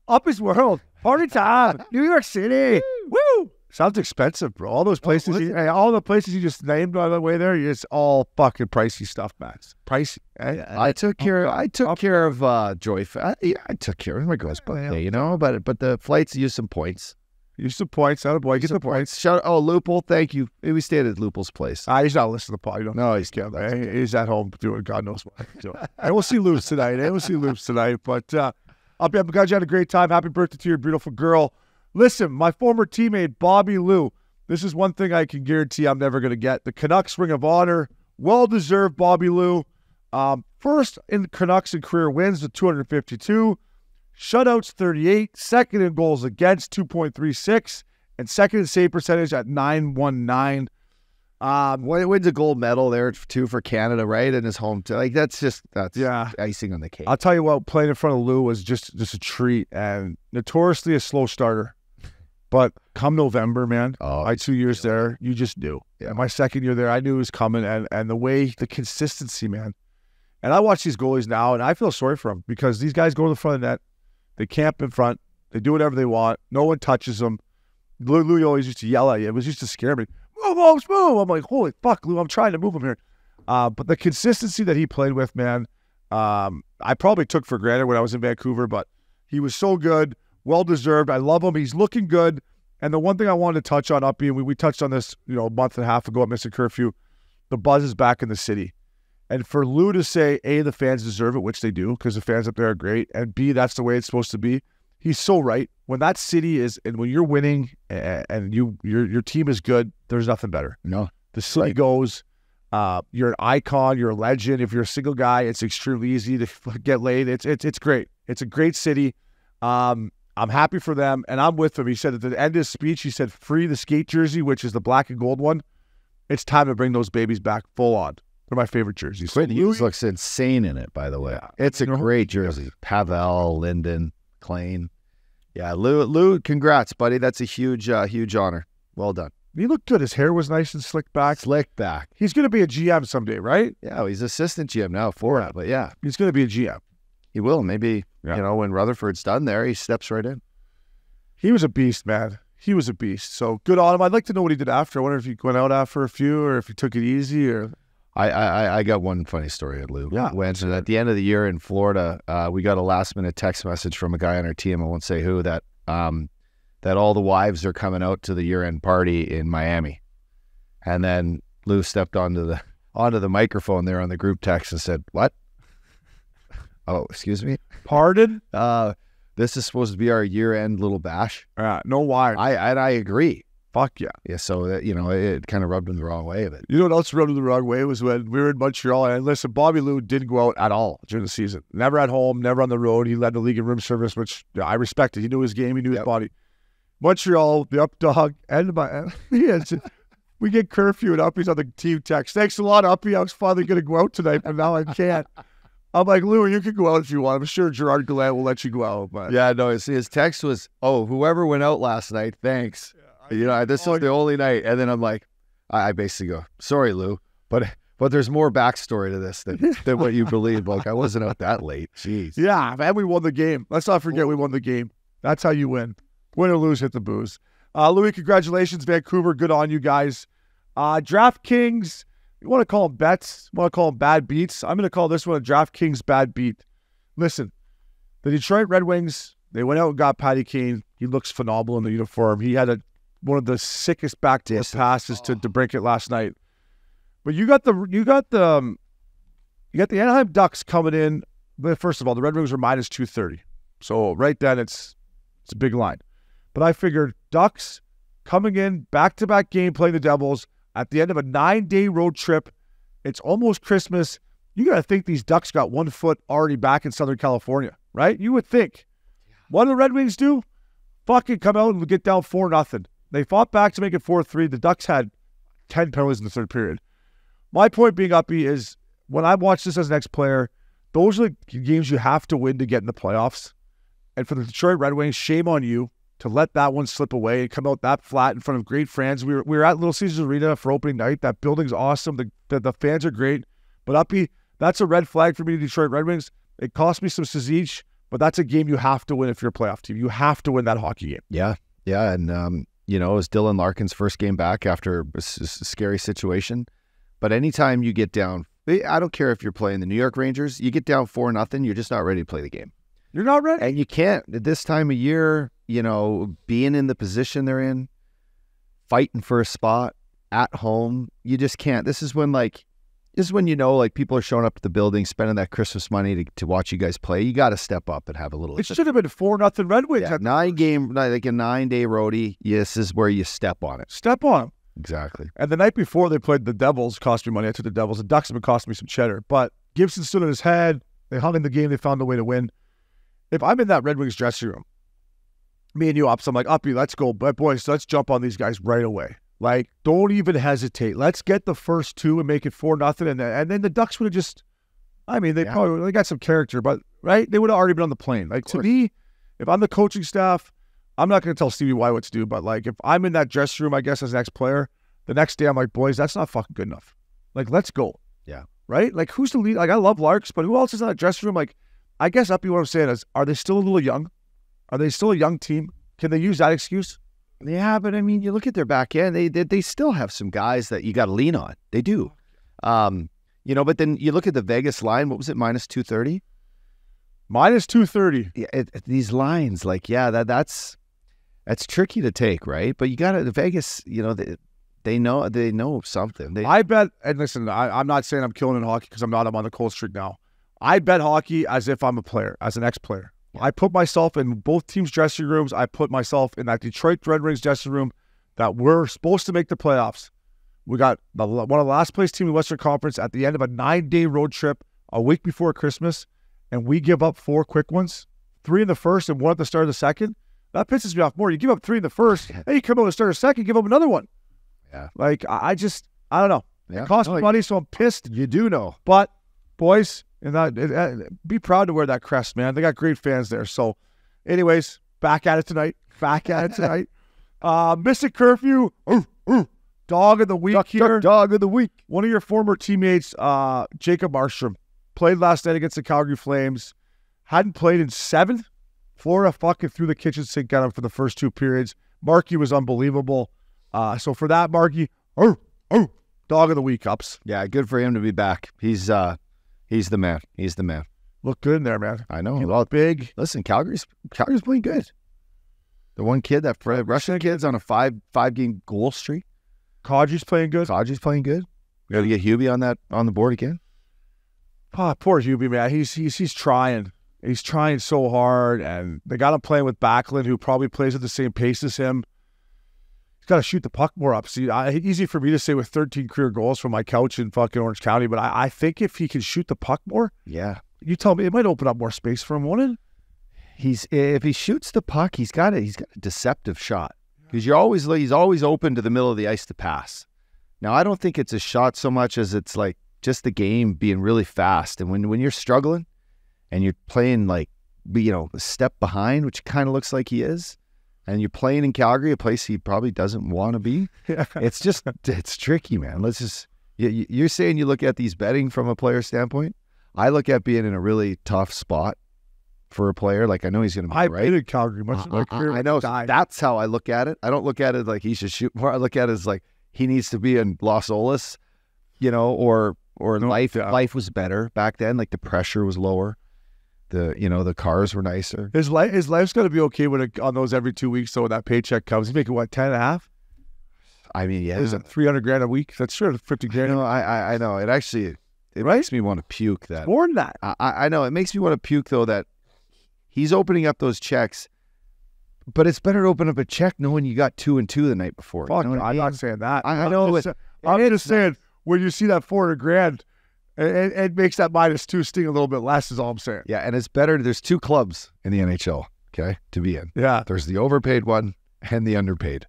Up his world. Party time. New York City. Woo! Sounds expensive, bro. All those places, oh, you, hey, all the places you just named on the way there, it's all fucking pricey stuff, man. It's pricey. Eh? Yeah, I took care. Of, I took up, care of uh, Joy. I, yeah, I took care of my girl's birthday, you know. But but the flights use some points. Use some points, out of boy. Get the points. points. Shout out, oh, Lupul, thank you. We stayed at Lupul's place. Ah, he's not listening to the pod. You don't no, he's can't. Right? He's at home doing God knows what. And we'll see Loops tonight. And we'll see Loops tonight. But uh, I'm glad you had a great time. Happy birthday to your beautiful girl. Listen, my former teammate, Bobby Lou, this is one thing I can guarantee I'm never going to get. The Canucks Ring of Honor, well-deserved, Bobby Lou. Um, first in Canucks and career wins with two hundred fifty-two, shutouts thirty-eight, second in goals against two point three six, and second in save percentage at nine one nine. Um, wins a gold medal there too for Canada, right? In his home, like that's just that's yeah. icing on the cake. I'll tell you what, playing in front of Lou was just just a treat, and notoriously a slow starter. But come November, man, oh, my two years really. there, you just knew. Yeah. My second year there, I knew it was coming, and and the way, the consistency, man. And I watch these goalies now, and I feel sorry for them because these guys go to the front of the net, they camp in front, they do whatever they want, no one touches them. Lou, Lou always used to yell at you; it was used to scare me. Move, move, move! I'm like, holy fuck, Lou! I'm trying to move him here. Uh, but the consistency that he played with, man, um, I probably took for granted when I was in Vancouver, but he was so good. Well-deserved. I love him. He's looking good. And the one thing I wanted to touch on, Uppy, and we, we touched on this, you know, a month and a half ago at Missin Curfew, the buzz is back in the city. And for Lou to say, A, the fans deserve it, which they do, because the fans up there are great, and B, that's the way it's supposed to be, he's so right. When that city is, and when you're winning and, and you your your team is good, there's nothing better. No. The city right. goes, uh, you're an icon, you're a legend. If you're a single guy, it's extremely easy to get laid. It's, it's, it's great. It's a great city. Um, I'm happy for them, and I'm with them. He said at the end of his speech, he said, free the skate jersey, which is the black and gold one. It's time to bring those babies back full on. They're my favorite jerseys. Quinn Hughes looks insane in it, by the way. Yeah. It's a great jersey. Pavel, Linden, Klein. Yeah, Lou, Lou, congrats, buddy. That's a huge, uh, huge honor. Well done. He looked good. His hair was nice and slicked back. Slicked back. He's going to be a G M someday, right? Yeah, well, he's assistant G M now for it, but yeah. He's going to be a G M. He will. Maybe, yeah. you know, when Rutherford's done there, he steps right in. He was a beast, man. He was a beast. So good on him. I'd like to know what he did after. I wonder if he went out after a few or if he took it easy. Or I I, I got one funny story at Lou. Yeah. When, sure. At the end of the year in Florida, uh, we got a last-minute text message from a guy on our team, I won't say who, that um, that all the wives are coming out to the year-end party in Miami. And then Lou stepped onto the onto the microphone there on the group text and said, what? Oh, excuse me? Pardon? Uh, this is supposed to be our year-end little bash. Uh, no wire. I, I, I agree. Fuck yeah. Yeah, so, that, you know, it, it kind of rubbed him the wrong way. But you know what else rubbed him the wrong way was when we were in Montreal. And listen, Bobby Lou didn't go out at all during the season. Never at home, never on the road. He led the league in room service, which yeah, I respected. He knew his game. He knew yep. his body. Montreal, the up dog, and my... Yeah, we get curfew and Uppy's on the team text. Thanks a lot, Uppy. I was finally going to go out tonight, but now I can't. I'm like, Lou, you can go out if you want. I'm sure Gerard Gallant will let you go out. But yeah, no, his, his text was, oh, whoever went out last night, thanks. Yeah, I, you know, this is the only night. And then I'm like, I, I basically go, sorry, Lou, but but there's more backstory to this than, than what you believe. Like, I wasn't out that late. Jeez. Yeah, man, we won the game. Let's not forget we won the game. That's how you win. Win or lose, hit the booze. Uh, Louis, congratulations, Vancouver. Good on you guys. Uh, DraftKings. You want to call them bets? You want to call them bad beats? I'm going to call this one a DraftKings bad beat. Listen, the Detroit Red Wings, they went out and got Patty Kane. He looks phenomenal in the uniform. He had a, one of the sickest backdoor passes oh. to DeBrincat last night. But you got the you got the um, you got the Anaheim Ducks coming in. First of all, the Red Wings are minus two thirty, so right then it's it's a big line. But I figured Ducks coming in back to back game playing the Devils. At the end of a nine-day road trip, it's almost Christmas. You got to think these Ducks got one foot already back in Southern California, right? You would think. Yeah. What do the Red Wings do? Fucking come out and get down four nothing. They fought back to make it four three. The Ducks had ten penalties in the third period. My point being, Uppy, is when I watch this as an ex-player, those are the games you have to win to get in the playoffs. And for the Detroit Red Wings, shame on you to let that one slip away and come out that flat in front of great fans. We were, we were at Little Caesars Arena for opening night. That building's awesome. The, the, the fans are great. But Uppy, that's a red flag for me, Detroit Red Wings. It cost me some Sazic, but that's a game you have to win if you're a playoff team. You have to win that hockey game. Yeah, yeah. And, um, you know, it was Dylan Larkin's first game back after a, s a scary situation. But anytime you get down, I don't care if you're playing the New York Rangers, you get down four nothing, you're just not ready to play the game. You're not ready. And you can't. At this time of year, you know, being in the position they're in, fighting for a spot at home, you just can't. This is when, like, this is when, you know, like, people are showing up at the building, spending that Christmas money to, to watch you guys play. You got to step up and have a little. It should have been four nothing Red Wings. Yeah, nine game, like a nine-day roadie. Yes, is where you step on it. Step on it. Exactly. And the night before they played the Devils, cost me money. I took the Devils. The Ducks have been costing me some cheddar. But Gibson stood on his head. They hung in the game. They found a way to win. If I'm in that Red Wings dressing room, me and you, Ops, I'm like, Uppy, let's go. But boys, let's jump on these guys right away. Like, don't even hesitate. Let's get the first two and make it four nothing. And, and then the Ducks would have just, I mean, they yeah. probably they got some character, but right? They would have already been on the plane. Like, to me, if I'm the coaching staff, I'm not going to tell Stevie Y what to do, but like, if I'm in that dressing room, I guess, as an ex-player, the next day I'm like, boys, that's not fucking good enough. Like, let's go. Yeah. Right? Like, who's the lead? Like, I love Larks, but who else is in that dressing room? Like, I guess, Uppy, what I'm saying is, are they still a little young? Are they still a young team? Can they use that excuse? Yeah, but I mean, you look at their back end, they they, they still have some guys that you got to lean on. They do. Um, you know, but then you look at the Vegas line, what was it, minus two thirty? minus two thirty. Yeah, it, these lines, like, yeah, that that's that's tricky to take, right? But you got to, Vegas, you know, they, they know they know something. They, I bet, and listen, I, I'm not saying I'm killing in hockey because I'm not, I'm on the cold streak now. I bet hockey as if I'm a player, as an ex-player. I put myself in both teams' dressing rooms. I put myself in that Detroit Red Wings dressing room that we're supposed to make the playoffs. We got the, one of the last place team in the Western Conference at the end of a nine-day road trip a week before Christmas, and we give up four quick ones, three in the first and one at the start of the second. That pisses me off more. You give up three in the first, and you come out and start the second, give up another one. Yeah. Like, I just, I don't know. Yeah. It costs no, me money, so I'm pissed. You do know. But, boys... And that, it, it, be proud to wear that crest, man. They got great fans there. So, anyways, back at it tonight. Back at it tonight. uh, Missin Curfew, ooh, ooh, dog of the week duck, here. Duck, dog of the week. One of your former teammates, uh, Jacob Markstrom, played last night against the Calgary Flames. Hadn't played in seven. Florida fucking threw the kitchen sink at him for the first two periods. Marky was unbelievable. Uh, so for that, Marky, ooh, ooh, dog of the week, Ups. Yeah, good for him to be back. He's uh. He's the man. He's the man. Look good in there, man. I know. He looked big. Listen, Calgary's Calgary's playing good. The one kid, that Fred, Russian kid's on a five five game goal streak. Kadri's playing good. Kadri's playing good. We got to get Hubie on that on the board again. Ah, oh, poor Hubie, man. He's he's he's trying. He's trying so hard, and they got him playing with Backlund, who probably plays at the same pace as him. Got to shoot the puck more up. See, I, easy for me to say with thirteen career goals from my couch in fucking Orange County, but I, I think if he can shoot the puck more, yeah, you tell me it might open up more space for him, won't it? He's if he shoots the puck, he's got a he's got a deceptive shot because you're always he's always open to the middle of the ice to pass. Now I don't think it's a shot so much as it's like just the game being really fast, and when when you're struggling and you're playing like you know a step behind, which kind of looks like he is. And you're playing in Calgary, a place he probably doesn't want to be. Yeah. It's just, it's tricky, man. Let's just, you, you're saying you look at these betting from a player standpoint. I look at being in a really tough spot for a player. Like, I know he's going to be I right. I in Calgary much uh, uh, I know. Died. That's how I look at it. I don't look at it like he should shoot more. I look at it as like he needs to be in Los Olas, you know, or or no, life yeah. life was better back then. Like, the pressure was lower. The you know the cars were nicer. His life his life's gonna be okay when it, on those every two weeks. So when that paycheck comes, he's making what ten and a half. I mean, yeah, is it three hundred grand a week? That's sure fifty grand. No, I, I I know it actually. It right? makes me want to puke. That it's more than that. I I know it makes me want to puke though that he's opening up those checks, but it's better to open up a check knowing you got two and two the night before. Fuck, you know no, I mean? I'm not saying that. I, I know. I'm just, it, I'm it just saying when you see that four hundred grand. It, it makes that minus two sting a little bit less is all I'm saying. Yeah, and it's better. There's two clubs in the N H L, okay, to be in. Yeah. There's the overpaid one and the underpaid.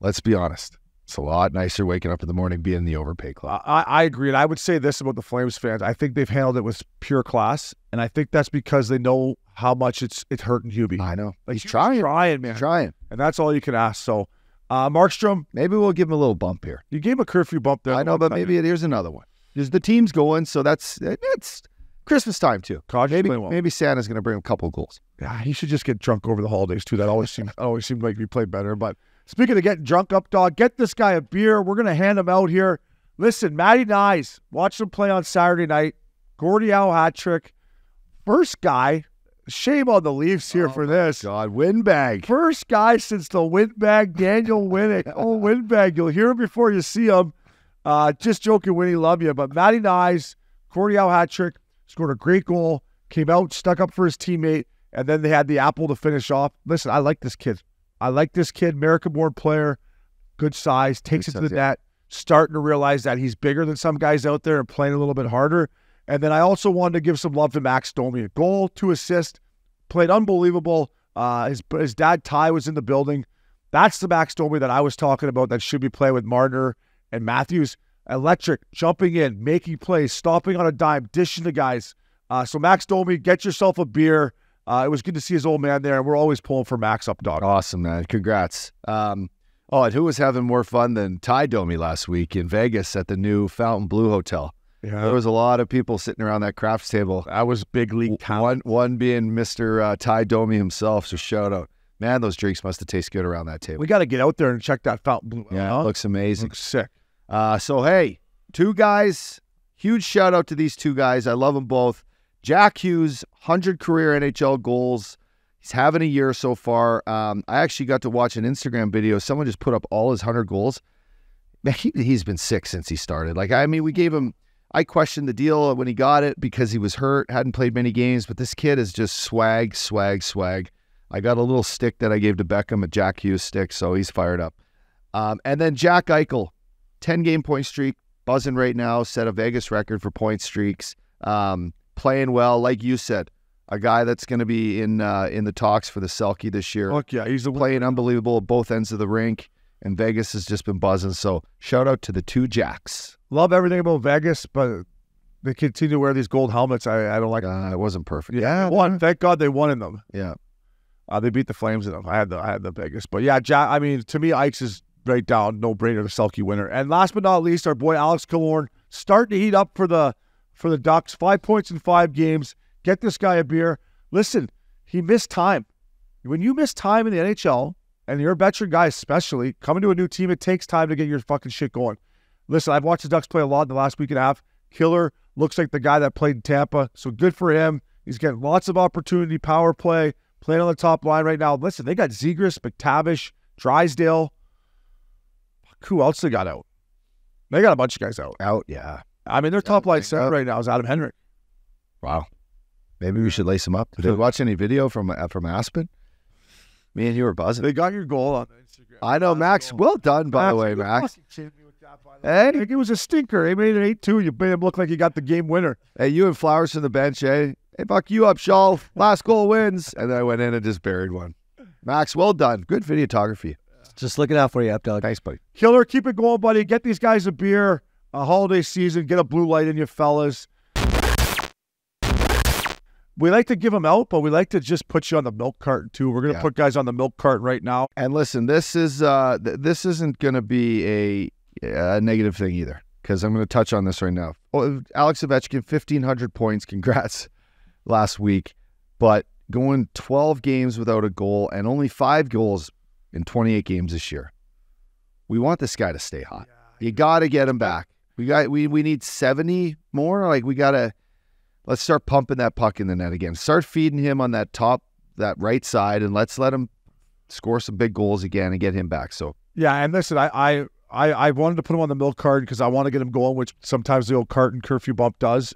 Let's be honest. It's a lot nicer waking up in the morning being in the overpaid club. I, I agree, and I would say this about the Flames fans. I think they've handled it with pure class, and I think that's because they know how much it's it's hurting Hubie. I know. Like, he's, he's trying. trying, man. He's trying. And that's all you can ask, so... Uh, Markstrom, maybe we'll give him a little bump here. You gave him a curfew bump there. I know, but maybe here's another one. There's the team's going, so that's it's Christmas time too. Coach, maybe well. maybe Santa's going to bring him a couple of goals. Yeah, he should just get drunk over the holidays too. That always seemed always seemed like we played better. But speaking of getting drunk, up dog, get this guy a beer. We're going to hand him out here. Listen, Matty Nyes, watched him play on Saturday night. Gordie Howe hat trick. First guy. Shame on the Leafs here oh for this. God, Windbag. First guy since the Windbag, Daniel Winnick. Oh, Windbag, you'll hear him before you see him. Uh, just joking, Winnie, love you. But Matty Nyes, Gordie Howe hat trick, scored a great goal, came out, stuck up for his teammate, and then they had the apple to finish off. Listen, I like this kid. I like this kid, American-born player, good size, takes good it to the net, starting to realize that he's bigger than some guys out there and playing a little bit harder. And then I also wanted to give some love to Max Domi. A goal, two assists, played unbelievable. Uh, his, his dad, Ty, was in the building. That's the Max Domi that I was talking about that should be playing with Marner and Matthews. Electric, jumping in, making plays, stopping on a dime, dishing the guys. Uh, so Max Domi, get yourself a beer. Uh, it was good to see his old man there, and we're always pulling for Max up, dog. Awesome, man. Congrats. Um, oh, and who was having more fun than Ty Domi last week in Vegas at the new Fountain Blue Hotel? Yeah. There was a lot of people sitting around that craps table. That was big league count. One, one being Mister Uh, Ty Domi himself, so shout out. Man, those drinks must have tasted good around that table. We got to get out there and check that Fountain Blue. Yeah, huh? It looks amazing. Looks sick. Uh, so, hey, two guys, huge shout out to these two guys. I love them both. Jack Hughes, one hundred career N H L goals. He's having a year so far. Um, I actually got to watch an Instagram video. Someone just put up all his one hundred goals. Man, he, he's been sick since he started. Like, I mean, we gave him... I questioned the deal when he got it because he was hurt, hadn't played many games, but this kid is just swag, swag, swag. I got a little stick that I gave to Beckham, a Jack Hughes stick, so he's fired up. Um, and then Jack Eichel, ten-game point streak, buzzing right now, set a Vegas record for point streaks, um, playing well, like you said, a guy that's going to be in uh, in the talks for the Selke this year. Fuck yeah, he's playing unbelievable at both ends of the rink, and Vegas has just been buzzing, so shout out to the two Jacks. Love everything about Vegas, but they continue to wear these gold helmets. I, I don't like it. Uh, it wasn't perfect. Yeah, one. Thank God they won in them. Yeah, uh, they beat the Flames in them. I had the I had the Vegas, but yeah, Jack. I mean, to me, Ike's is right down, no brainer, the Selke winner. And last but not least, our boy Alex Killorn starting to heat up for the for the Ducks. Five points in five games. Get this guy a beer. Listen, he missed time. When you miss time in the N H L, and you're a veteran guy, especially coming to a new team, it takes time to get your fucking shit going. Listen, I've watched the Ducks play a lot in the last week and a half. Killer looks like the guy that played in Tampa, so good for him. He's getting lots of opportunity, power play, playing on the top line right now. Listen, they got Zegras, McTavish, Drysdale. Fuck, who else they got out? They got a bunch of guys out. Out, yeah. I mean, their top line center right now is Adam Henrik. Wow. Maybe we should lace him up. Did you watch any video from uh, from Aspen? Me and you were buzzing. They got your goal on Instagram. I know, Max. Well done, by the way, Max. Hey, it was a stinker. He made it eight two. You made him look like he got the game winner. Hey, you and Flowers from the bench, eh? Hey, fuck you, Upshall. Last goal wins. And then I went in and just buried one. Max, well done. Good videography. Just looking out for you, Updog. Thanks, buddy. Killer, keep it going, buddy. Get these guys a beer. A holiday season. Get a blue light in you, fellas. We like to give them out, but we like to just put you on the milk carton, too. We're going to yeah. put guys on the milk carton right now. And listen, this, is, uh, th this isn't going to be a... Yeah, a negative thing either, because I'm going to touch on this right now. Oh, Alex Ovechkin, fifteen hundred points, congrats, last week. But going twelve games without a goal and only five goals in twenty-eight games this year. We want this guy to stay hot. Yeah, you got to get him back. We got we we need seventy more. Like we got to let's start pumping that puck in the net again. Start feeding him on that top, that right side, and let's let him score some big goals again and get him back. So yeah, and listen, I. I I, I wanted to put him on the milk carton because I want to get him going, which sometimes the old carton curfew bump does.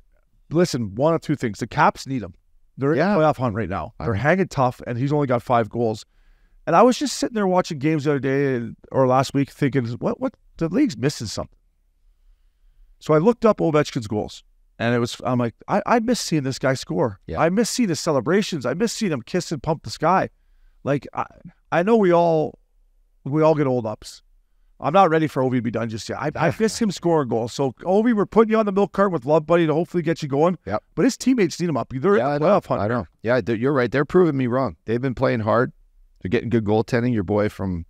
Listen, one of two things. The Caps need him. They're yeah. in the playoff hunt right now. They're I... hanging tough, and he's only got five goals. And I was just sitting there watching games the other day or last week thinking, what, what, the league's missing something. So I looked up Ovechkin's goals, and it was, I'm like, I, I miss seeing this guy score. Yeah. I miss seeing his celebrations. I miss seeing him kiss and pump the sky. Like, I, I know we all, we all get old ups. I'm not ready for Obi to be done just yet. I, I miss him scoring goals. So, Obi, we're putting you on the milk cart with love, buddy, to hopefully get you going. Yep. But his teammates need him up. They're yeah, in the playoff hunt. I know. Yeah, you're right. They're proving me wrong. They've been playing hard. They're getting good goaltending. Your boy from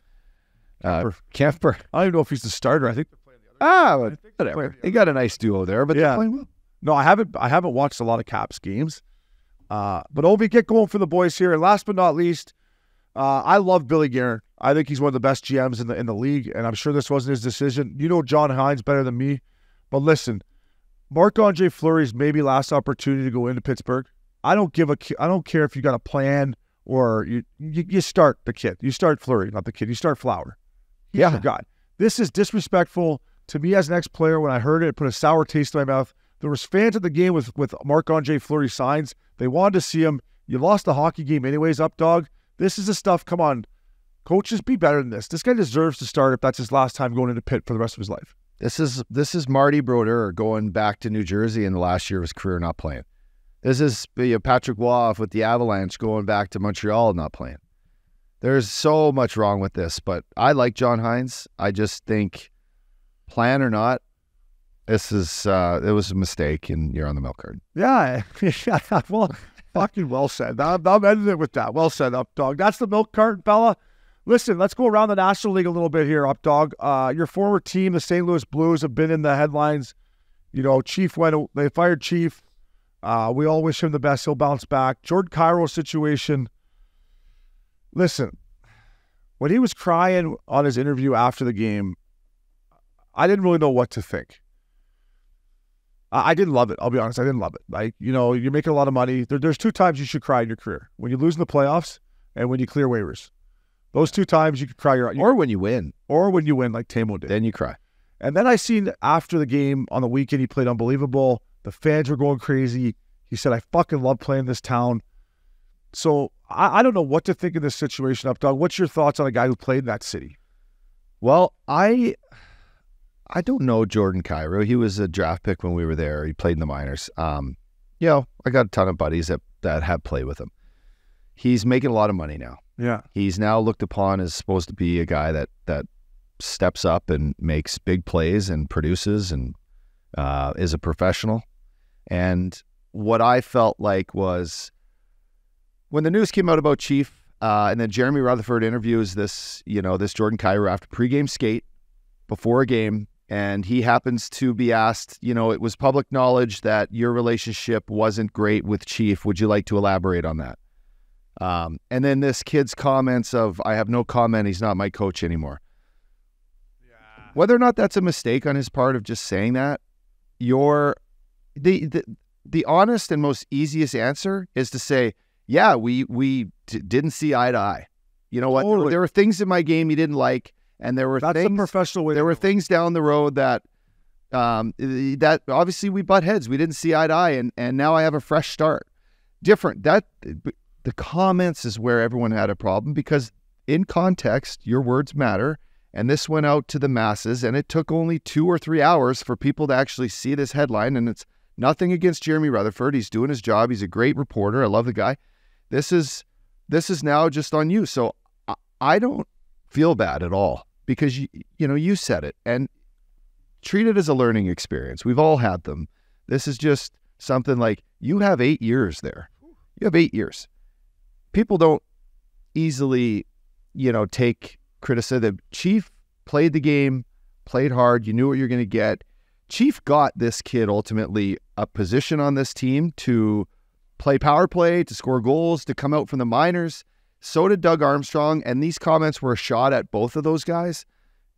uh, Kemper. I don't even know if he's the starter. I think they're playing the other. Ah, whatever. They got a nice duo there, but yeah. they're playing well. No, I haven't, I haven't watched a lot of Caps games. Uh, but, Obi, get going for the boys here. And last but not least, uh, I love Billy Guerin. I think he's one of the best G Ms in the in the league, and I'm sure this wasn't his decision. You know John Hines better than me, but listen, Marc-Andre Fleury's maybe last opportunity to go into Pittsburgh. I don't give a I don't care if you got a plan or you you, you start the kid. You start Fleury, not the kid. You start Flower. He's yeah, God, this is disrespectful to me as an ex-player. When I heard it, it put a sour taste in my mouth. There was fans at the game with with Marc-Andre Fleury signs. They wanted to see him. You lost the hockey game anyways, up dog. This is the stuff. Come on. Coaches, be better than this. This guy deserves to start if that's his last time going into Pitt for the rest of his life. This is this is Marty Brodeur going back to New Jersey in the last year of his career not playing. This is you know, Patrick Waugh with the Avalanche going back to Montreal and not playing. There's so much wrong with this, but I like John Hines. I just think, plan or not, this is uh, it was a mistake, and you're on the milk card. Yeah, well, fucking well said. I'm, I'm ending it with that. Well said, Up Dog. That's the milk card, fella. Listen, let's go around the National League a little bit here, Up Dog. Uh, your former team, the Saint Louis Blues, have been in the headlines. You know, Chief went. They fired Chief. Uh, we all wish him the best. He'll bounce back. Jordan Cairo's situation. Listen, when he was crying on his interview after the game, I didn't really know what to think. I, I didn't love it. I'll be honest. I didn't love it. Like, you know, you're making a lot of money. There, there's two times you should cry in your career. When you lose in the playoffs and when you clear waivers. Those two times you could cry your eyes out. Or when you win. Or when you win, like Tamo did. Then you cry. And then I seen after the game on the weekend, he played unbelievable. The fans were going crazy. He said, I fucking love playing this town. So I, I don't know what to think of this situation, Up Dog. What's your thoughts on a guy who played in that city? Well, I I don't know Jordan Cairo. He was a draft pick when we were there. He played in the minors. Um, you know, I got a ton of buddies that, that have played with him. He's making a lot of money now. Yeah. He's now looked upon as supposed to be a guy that that steps up and makes big plays and produces and uh, is a professional. And what I felt like was when the news came out about Chief uh, and then Jeremy Rutherford interviews this, you know, this Jordan Cairo after pregame skate before a game, and he happens to be asked, you know, it was public knowledge that your relationship wasn't great with Chief. Would you like to elaborate on that? Um, and then this kid's comments of, I have no comment, he's not my coach anymore. Yeah. Whether or not that's a mistake on his part of just saying that, your the, the the honest and most easiest answer is to say, yeah, we we d didn't see eye to eye. You know what? Totally. There were things in my game he didn't like, and there were that's things, a professional way there were things down the road that um that obviously we butt heads. We didn't see eye to eye, and and now I have a fresh start. Different that. The comments is where everyone had a problem because in context, your words matter. And this went out to the masses, and it took only two or three hours for people to actually see this headline. And it's nothing against Jeremy Rutherford. He's doing his job. He's a great reporter. I love the guy. This is, this is now just on you. So I, I don't feel bad at all because, you, you know, you said it, and treat it as a learning experience. We've all had them. This is just something like you have eight years there. You have eight years. People don't easily, you know, take criticism. Chief played the game, played hard. You knew what you're going to get. Chief got this kid ultimately a position on this team to play power play, to score goals, to come out from the minors. So did Doug Armstrong. And these comments were a shot at both of those guys.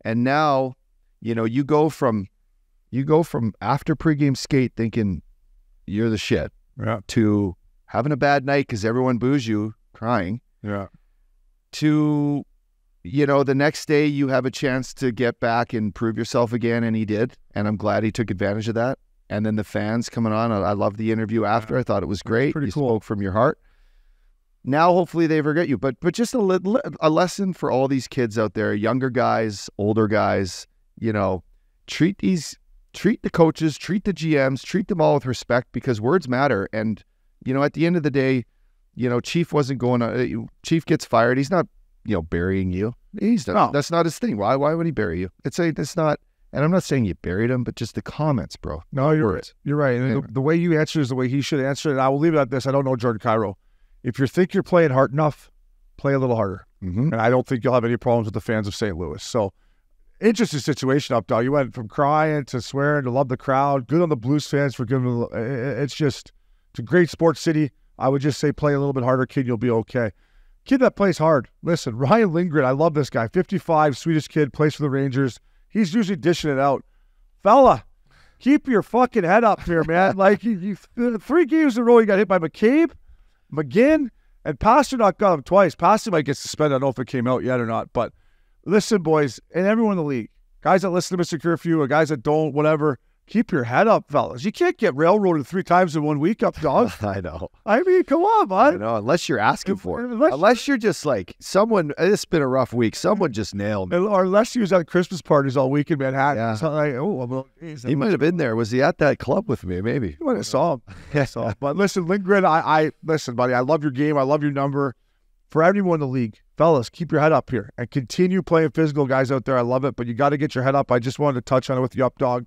And now, you know, you go from, you go from after pregame skate thinking you're the shit, yeah, to having a bad night because everyone boos you, crying, yeah, to, you know, the next day you have a chance to get back and prove yourself again, and he did, and I'm glad he took advantage of that. And then the fans coming on, I, I love the interview after. I thought it was great. Pretty you cool. Spoke from your heart. Now hopefully they forget you, but but just a, le a lesson for all these kids out there, younger guys, older guys, you know, treat these, treat the coaches, treat the G Ms, treat them all with respect because words matter. And you know, at the end of the day, you know, Chief wasn't going on. Chief gets fired. He's not, you know, burying you. He's not, no. That's not his thing. Why? Why would he bury you? It's a. It's not. And I'm not saying you buried him, but just the comments, bro. No, you're Words. right. You're right. And anyway. the, the way you answer is the way he should answer it. And I will leave it at this. I don't know Jordan Cairo. If you think you're playing hard enough, play a little harder. Mm-hmm. And I don't think you'll have any problems with the fans of Saint Louis. So, interesting situation, Up Dog. You went from crying to swearing to love the crowd. Good on the Blues fans for giving them. It's just. It's a great sports city. I would just say play a little bit harder, kid. You'll be okay. Kid that plays hard. Listen, Ryan Lindgren, I love this guy. fifty-five, Swedish kid, plays for the Rangers. He's usually dishing it out. Fella, keep your fucking head up here, man. Like, you, you, three games in a row, you got hit by McCabe, McGinn, and Pasternak got him twice. Pasternak might get suspended. I don't know if it came out yet or not. But listen, boys, and everyone in the league, guys that listen to Missin Curfew or guys that don't, whatever, Keep your head up, fellas. You can't get railroaded three times in one week up, dog. I know. I mean, come on, man. I know, unless you're asking for it. Unless, unless you're just like, someone, it's been a rough week. Someone just nailed me. Or unless he was at Christmas parties all week in Manhattan. Yeah. So like, oh, well, geez, he might have been there. Was he at that club with me? Maybe. You might have saw him. Yeah. Saw him. But listen, Lindgren, I, I, listen, buddy, I love your game. I love your number. For everyone in the league, fellas, keep your head up here and continue playing physical, guys out there. I love it, but you got to get your head up. I just wanted to touch on it with you up, dog.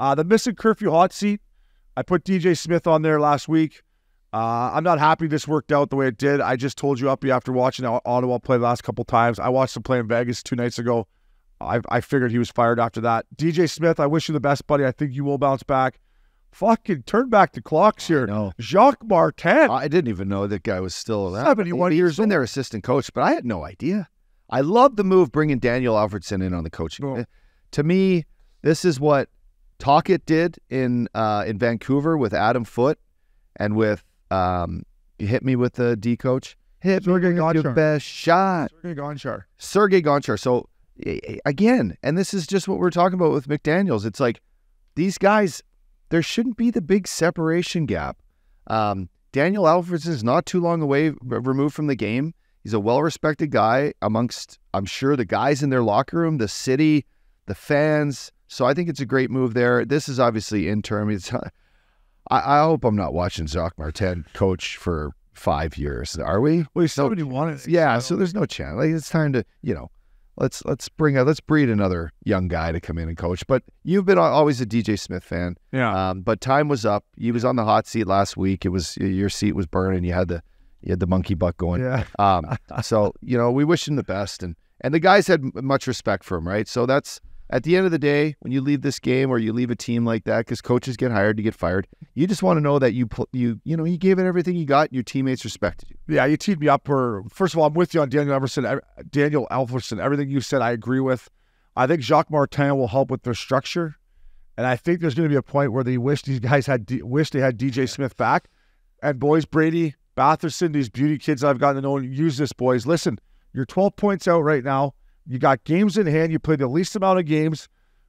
Uh, the Missin Curfew hot seat, I put D J Smith on there last week. Uh, I'm not happy this worked out the way it did. I just told you, Uppy, after watching Ottawa play the last couple times. I watched him play in Vegas two nights ago. I, I figured he was fired after that. D J Smith, I wish you the best, buddy. I think you will bounce back. Fucking turn back the clocks here. No, Jacques Martin. I didn't even know that guy was still around. seventy-one years old. He's been their assistant coach, but I had no idea. I love the move bringing Daniel Alfredson in on the coaching. Oh. To me, this is what Talkett did in uh, in Vancouver with Adam Foote and with um, hit me with the D coach. Hit Sergei me with Gonchar. Your best shot. Sergei Gonchar. Sergei Gonchar. So again, and this is just what we're talking about with McDaniels. It's like these guys. There shouldn't be the big separation gap. Um, Daniel Alfredson is not too long away, removed from the game. He's a well-respected guy amongst, I'm sure, the guys in their locker room, the city, the fans. So I think it's a great move there. This is obviously interim. It's, I, I hope I'm not watching Jacques Martin coach for five years. Are we? Well, he's somebody no, wanted. Yeah, so there's no chance. Like, it's time to, you know, let's let's bring a, let's breed another young guy to come in and coach. But you've been always a D J Smith fan, yeah. Um, but time was up. He was on the hot seat last week. It was your seat was burning. You had the you had the monkey butt going. Yeah. Um. So you know we wish him the best, and and the guys had much respect for him, right? So that's at the end of the day when you leave this game or you leave a team like that, because coaches get hired to get fired. You just want to know that you you you know you gave it everything you got. And your teammates respected you. Yeah, you teed me up. For, first of all, I'm with you on Daniel Alfredson. Daniel Alfredson, everything you said, I agree with. I think Jacques Martin will help with their structure, and I think there's going to be a point where they wish these guys had D wish they had D J Smith back. And boys, Brady, Batherson, these beauty kids I've gotten to know, use this, boys. Listen, you're twelve points out right now. You got games in hand. You played the least amount of games.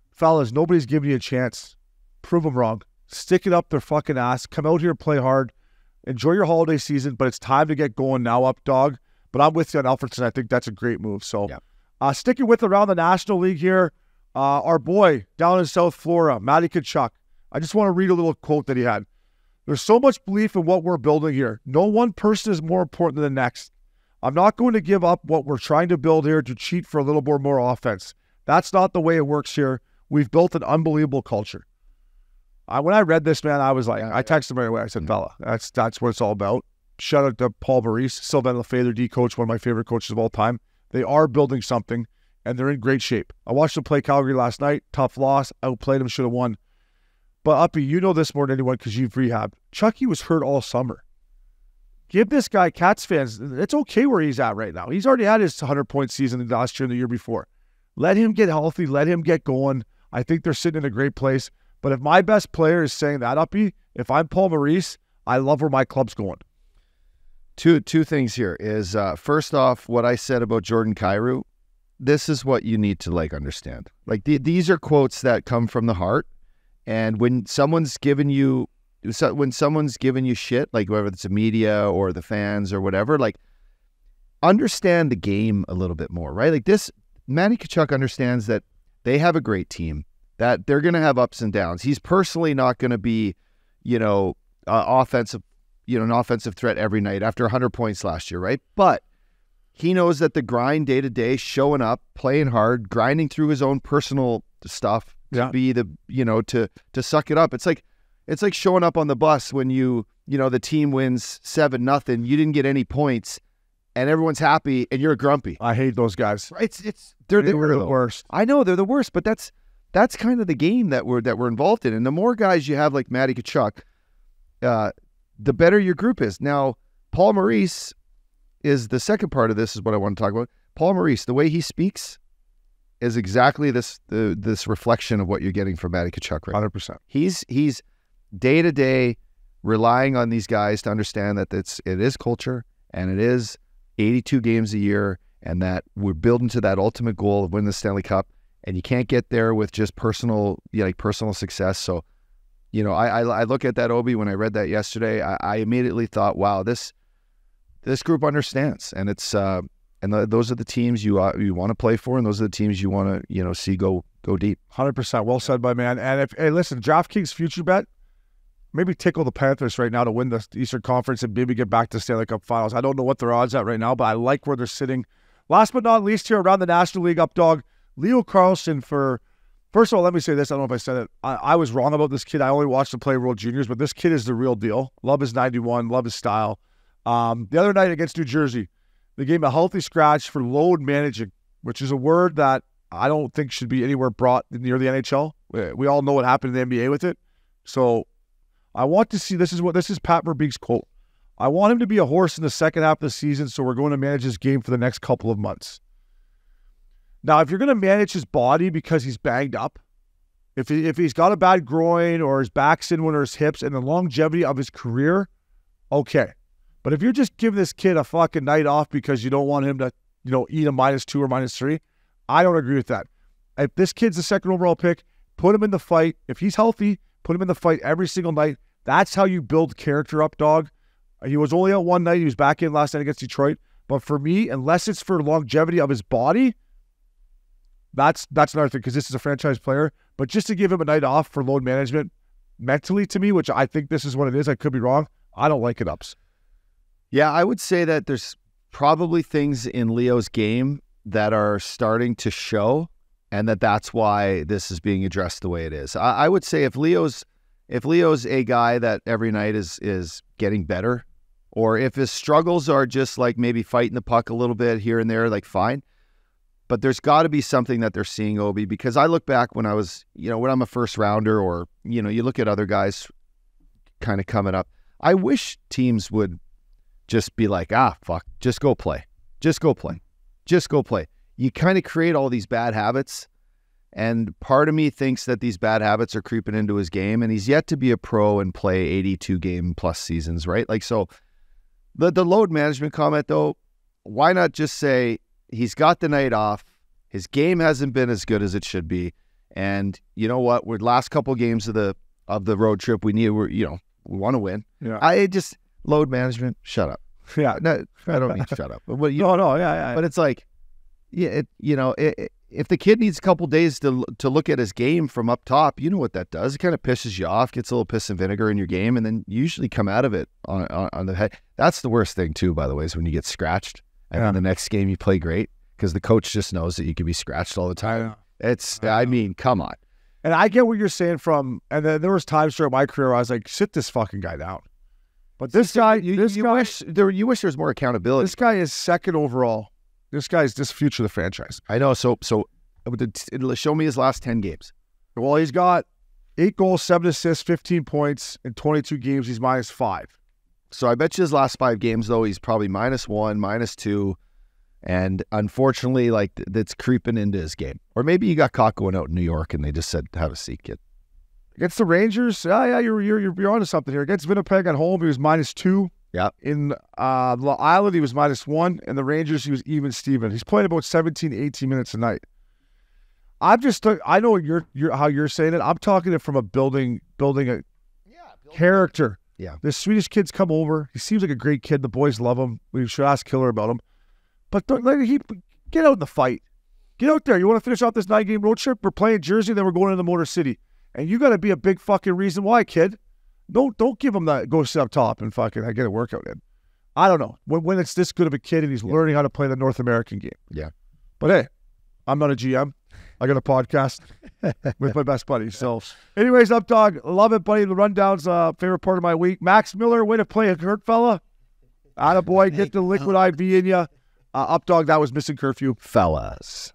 Fellas, nobody's giving you a chance. Prove them wrong. Stick it up their fucking ass. Come out here and play hard. Enjoy your holiday season, but it's time to get going now, up dog. But I'm with you on Alfredson. I think that's a great move. So yeah. uh, sticking with around the National League here, uh, our boy down in South Florida, Matty Tkachuk. I just want to read a little quote that he had. There's so much belief in what we're building here. No one person is more important than the next. I'm not going to give up what we're trying to build here to cheat for a little more, more offense. That's not the way it works here. We've built an unbelievable culture. I, when I read this, man, I was like, I texted him right away. I said, fella, that's that's what it's all about. Shout out to Paul Maurice, Sylvain Lefebvre, D coach, one of my favorite coaches of all time. They are building something, and they're in great shape. I watched them play Calgary last night. Tough loss. Outplayed them, should have won. But Uppy, you know this more than anyone because you've rehabbed. Chucky was hurt all summer. Give this guy, Cats fans, it's okay where he's at right now. He's already had his hundred-point season last year and the year before. Let him get healthy. Let him get going. I think they're sitting in a great place. But if my best player is saying that, Uppy, if I'm Paul Maurice, I love where my club's going. Two two things here is, uh, first off, what I said about Jordan Kyrou, this is what you need to, like, understand. Like, the, these are quotes that come from the heart. And when someone's given you, when someone's given you shit, like whether it's the media or the fans or whatever, like, understand the game a little bit more, right? Like this, Matty Tkachuk understands that they have a great team, that they're going to have ups and downs. He's personally not going to be, you know, uh, offensive, you know, an offensive threat every night after one hundred points last year, right? But he knows that the grind day to day, showing up, playing hard, grinding through his own personal stuff to yeah. be the, you know, to to suck it up. It's like it's like showing up on the bus when you, you know, the team wins seven nothing, you didn't get any points, and everyone's happy, and you're grumpy. I hate those guys. Right? It's it's they're, they're, they're the worst. I know they're the worst, but that's. That's kind of the game that we're that we're involved in, and the more guys you have like Matty Tkachuk, uh, the better your group is. Now, Paul Maurice is the second part of this. Is what I want to talk about. Paul Maurice, the way he speaks, is exactly this the, this reflection of what you're getting from Matty Tkachuk. Right, hundred percent. He's he's day to day relying on these guys to understand that it's it is culture and it is eighty-two games a year, and that we're building to that ultimate goal of winning the Stanley Cup. and you can't get there with just personal, you know, like personal success. So, you know, I, I I look at that, Obi, when I read that yesterday, I, I immediately thought, wow, this this group understands, and it's uh, and the, those are the teams you uh, you want to play for, and those are the teams you want to you know see go go deep. one hundred percent, well said, my man. And if hey, listen, DraftKings future bet. Maybe tickle the Panthers right now to win the Eastern Conference and maybe get back to Stanley Cup Finals. I don't know what their odds at right now, but I like where they're sitting. Last but not least here around the National League, up dog, Leo Carlson for, first of all, let me say this. I don't know if I said it. I, I was wrong about this kid. I only watched him play World Juniors, but this kid is the real deal. Love his ninety-one, love his style. Um, the other night against New Jersey, they gave him a healthy scratch for load managing, which is a word that I don't think should be anywhere brought near the N H L. We all know what happened in the N B A with it. So, I want to see, this is what this is Pat Verbeek's quote. I want him to be a horse in the second half of the season, so we're going to manage his game for the next couple of months. Now, if you're going to manage his body because he's banged up, if, he, if he's got a bad groin or his back's in one or his hips and the longevity of his career, okay. But if you're just giving this kid a fucking night off because you don't want him to, you know, eat a minus two or minus three, I don't agree with that. If this kid's the second overall pick, put him in the fight. If he's healthy, put him in the fight every single night. That's how you build character up, dog. He was only out one night. He was back in last night against Detroit. But for me, unless it's for longevity of his body, that's that's another thing, because this is a franchise player. But just to give him a night off for load management mentally to me, which I think this is what it is. I could be wrong. I don't like it ups. Yeah, I would say that there's probably things in Leo's game that are starting to show, and that that's why this is being addressed the way it is. I, I would say if Leo's if Leo's a guy that every night is is getting better, or if his struggles are just like maybe fighting the puck a little bit here and there, like fine. But there's got to be something that they're seeing, Obi, because I look back when I was, you know, when I'm a first rounder, or, you know, you look at other guys kind of coming up. I wish teams would just be like, ah, fuck, just go play. Just go play. Just go play. You kind of create all these bad habits, and part of me thinks that these bad habits are creeping into his game, and he's yet to be a pro and play eighty-two game plus seasons, right? Like, so the, the load management comment though, why not just say he's got the night off, his game hasn't been as good as it should be, and you know what, we're last couple games of the of the road trip, we need, we're, you know, we want to win. Yeah. I just, load management, shut up. Yeah. No, I don't mean shut up. But what, you, no, no, yeah, yeah. But it's like, yeah, it, you know, it, it, if the kid needs a couple days to to look at his game from up top, you know what that does. It kind of pisses you off, gets a little piss and vinegar in your game, and then you usually come out of it on, on, on the head. That's the worst thing, too, by the way, is when you get scratched. And yeah. Then the next game you play great, because the coach just knows that you can be scratched all the time. Yeah. It's, yeah. I mean, come on. And I get what you're saying from, and then there was times throughout my career where I was like, sit this fucking guy down. But this guy, you, this you guy, wish there, you wish there was more accountability. This guy is second overall. This guy's this future of the franchise. I know. So, so show me his last ten games. Well, he's got eight goals, seven assists, fifteen points in twenty-two games. He's minus five. So I bet you his last five games, though, he's probably minus one, minus two, and unfortunately, like that's creeping into his game. Or maybe he got caught going out in New York, and they just said, "Have a seat, kid." Against the Rangers, yeah, yeah, you're you're you're onto something here. Against Winnipeg at home, he was minus two. Yeah. In uh, Long Island, he was minus one. And the Rangers, he was even Steven. He's playing about seventeen, eighteen minutes a night. I'm just, I know you're, you're, how you're saying it. I'm talking it from a building, building a yeah, building. character. Yeah. The Swedish kid's come over. He seems like a great kid. The boys love him. We should ask Killer about him. But don't, like, he, get out in the fight. Get out there. You want to finish off this nine-game road trip? We're playing Jersey, then we're going into Motor City. And you got to be a big fucking reason why, kid. Don't don't give him that. Go sit up top and fucking I get a workout in. I don't know when when it's this good of a kid and he's yeah. learning how to play the North American game. Yeah, but hey, I'm not a G M. I got a podcast with my best buddy. So, anyways, up dog, love it, buddy. The rundown's uh, favorite part of my week. Max Miller, way to play a hurt fella. Attaboy, get the liquid I V in you. Uh, up dog, that was Missin Curfew, fellas.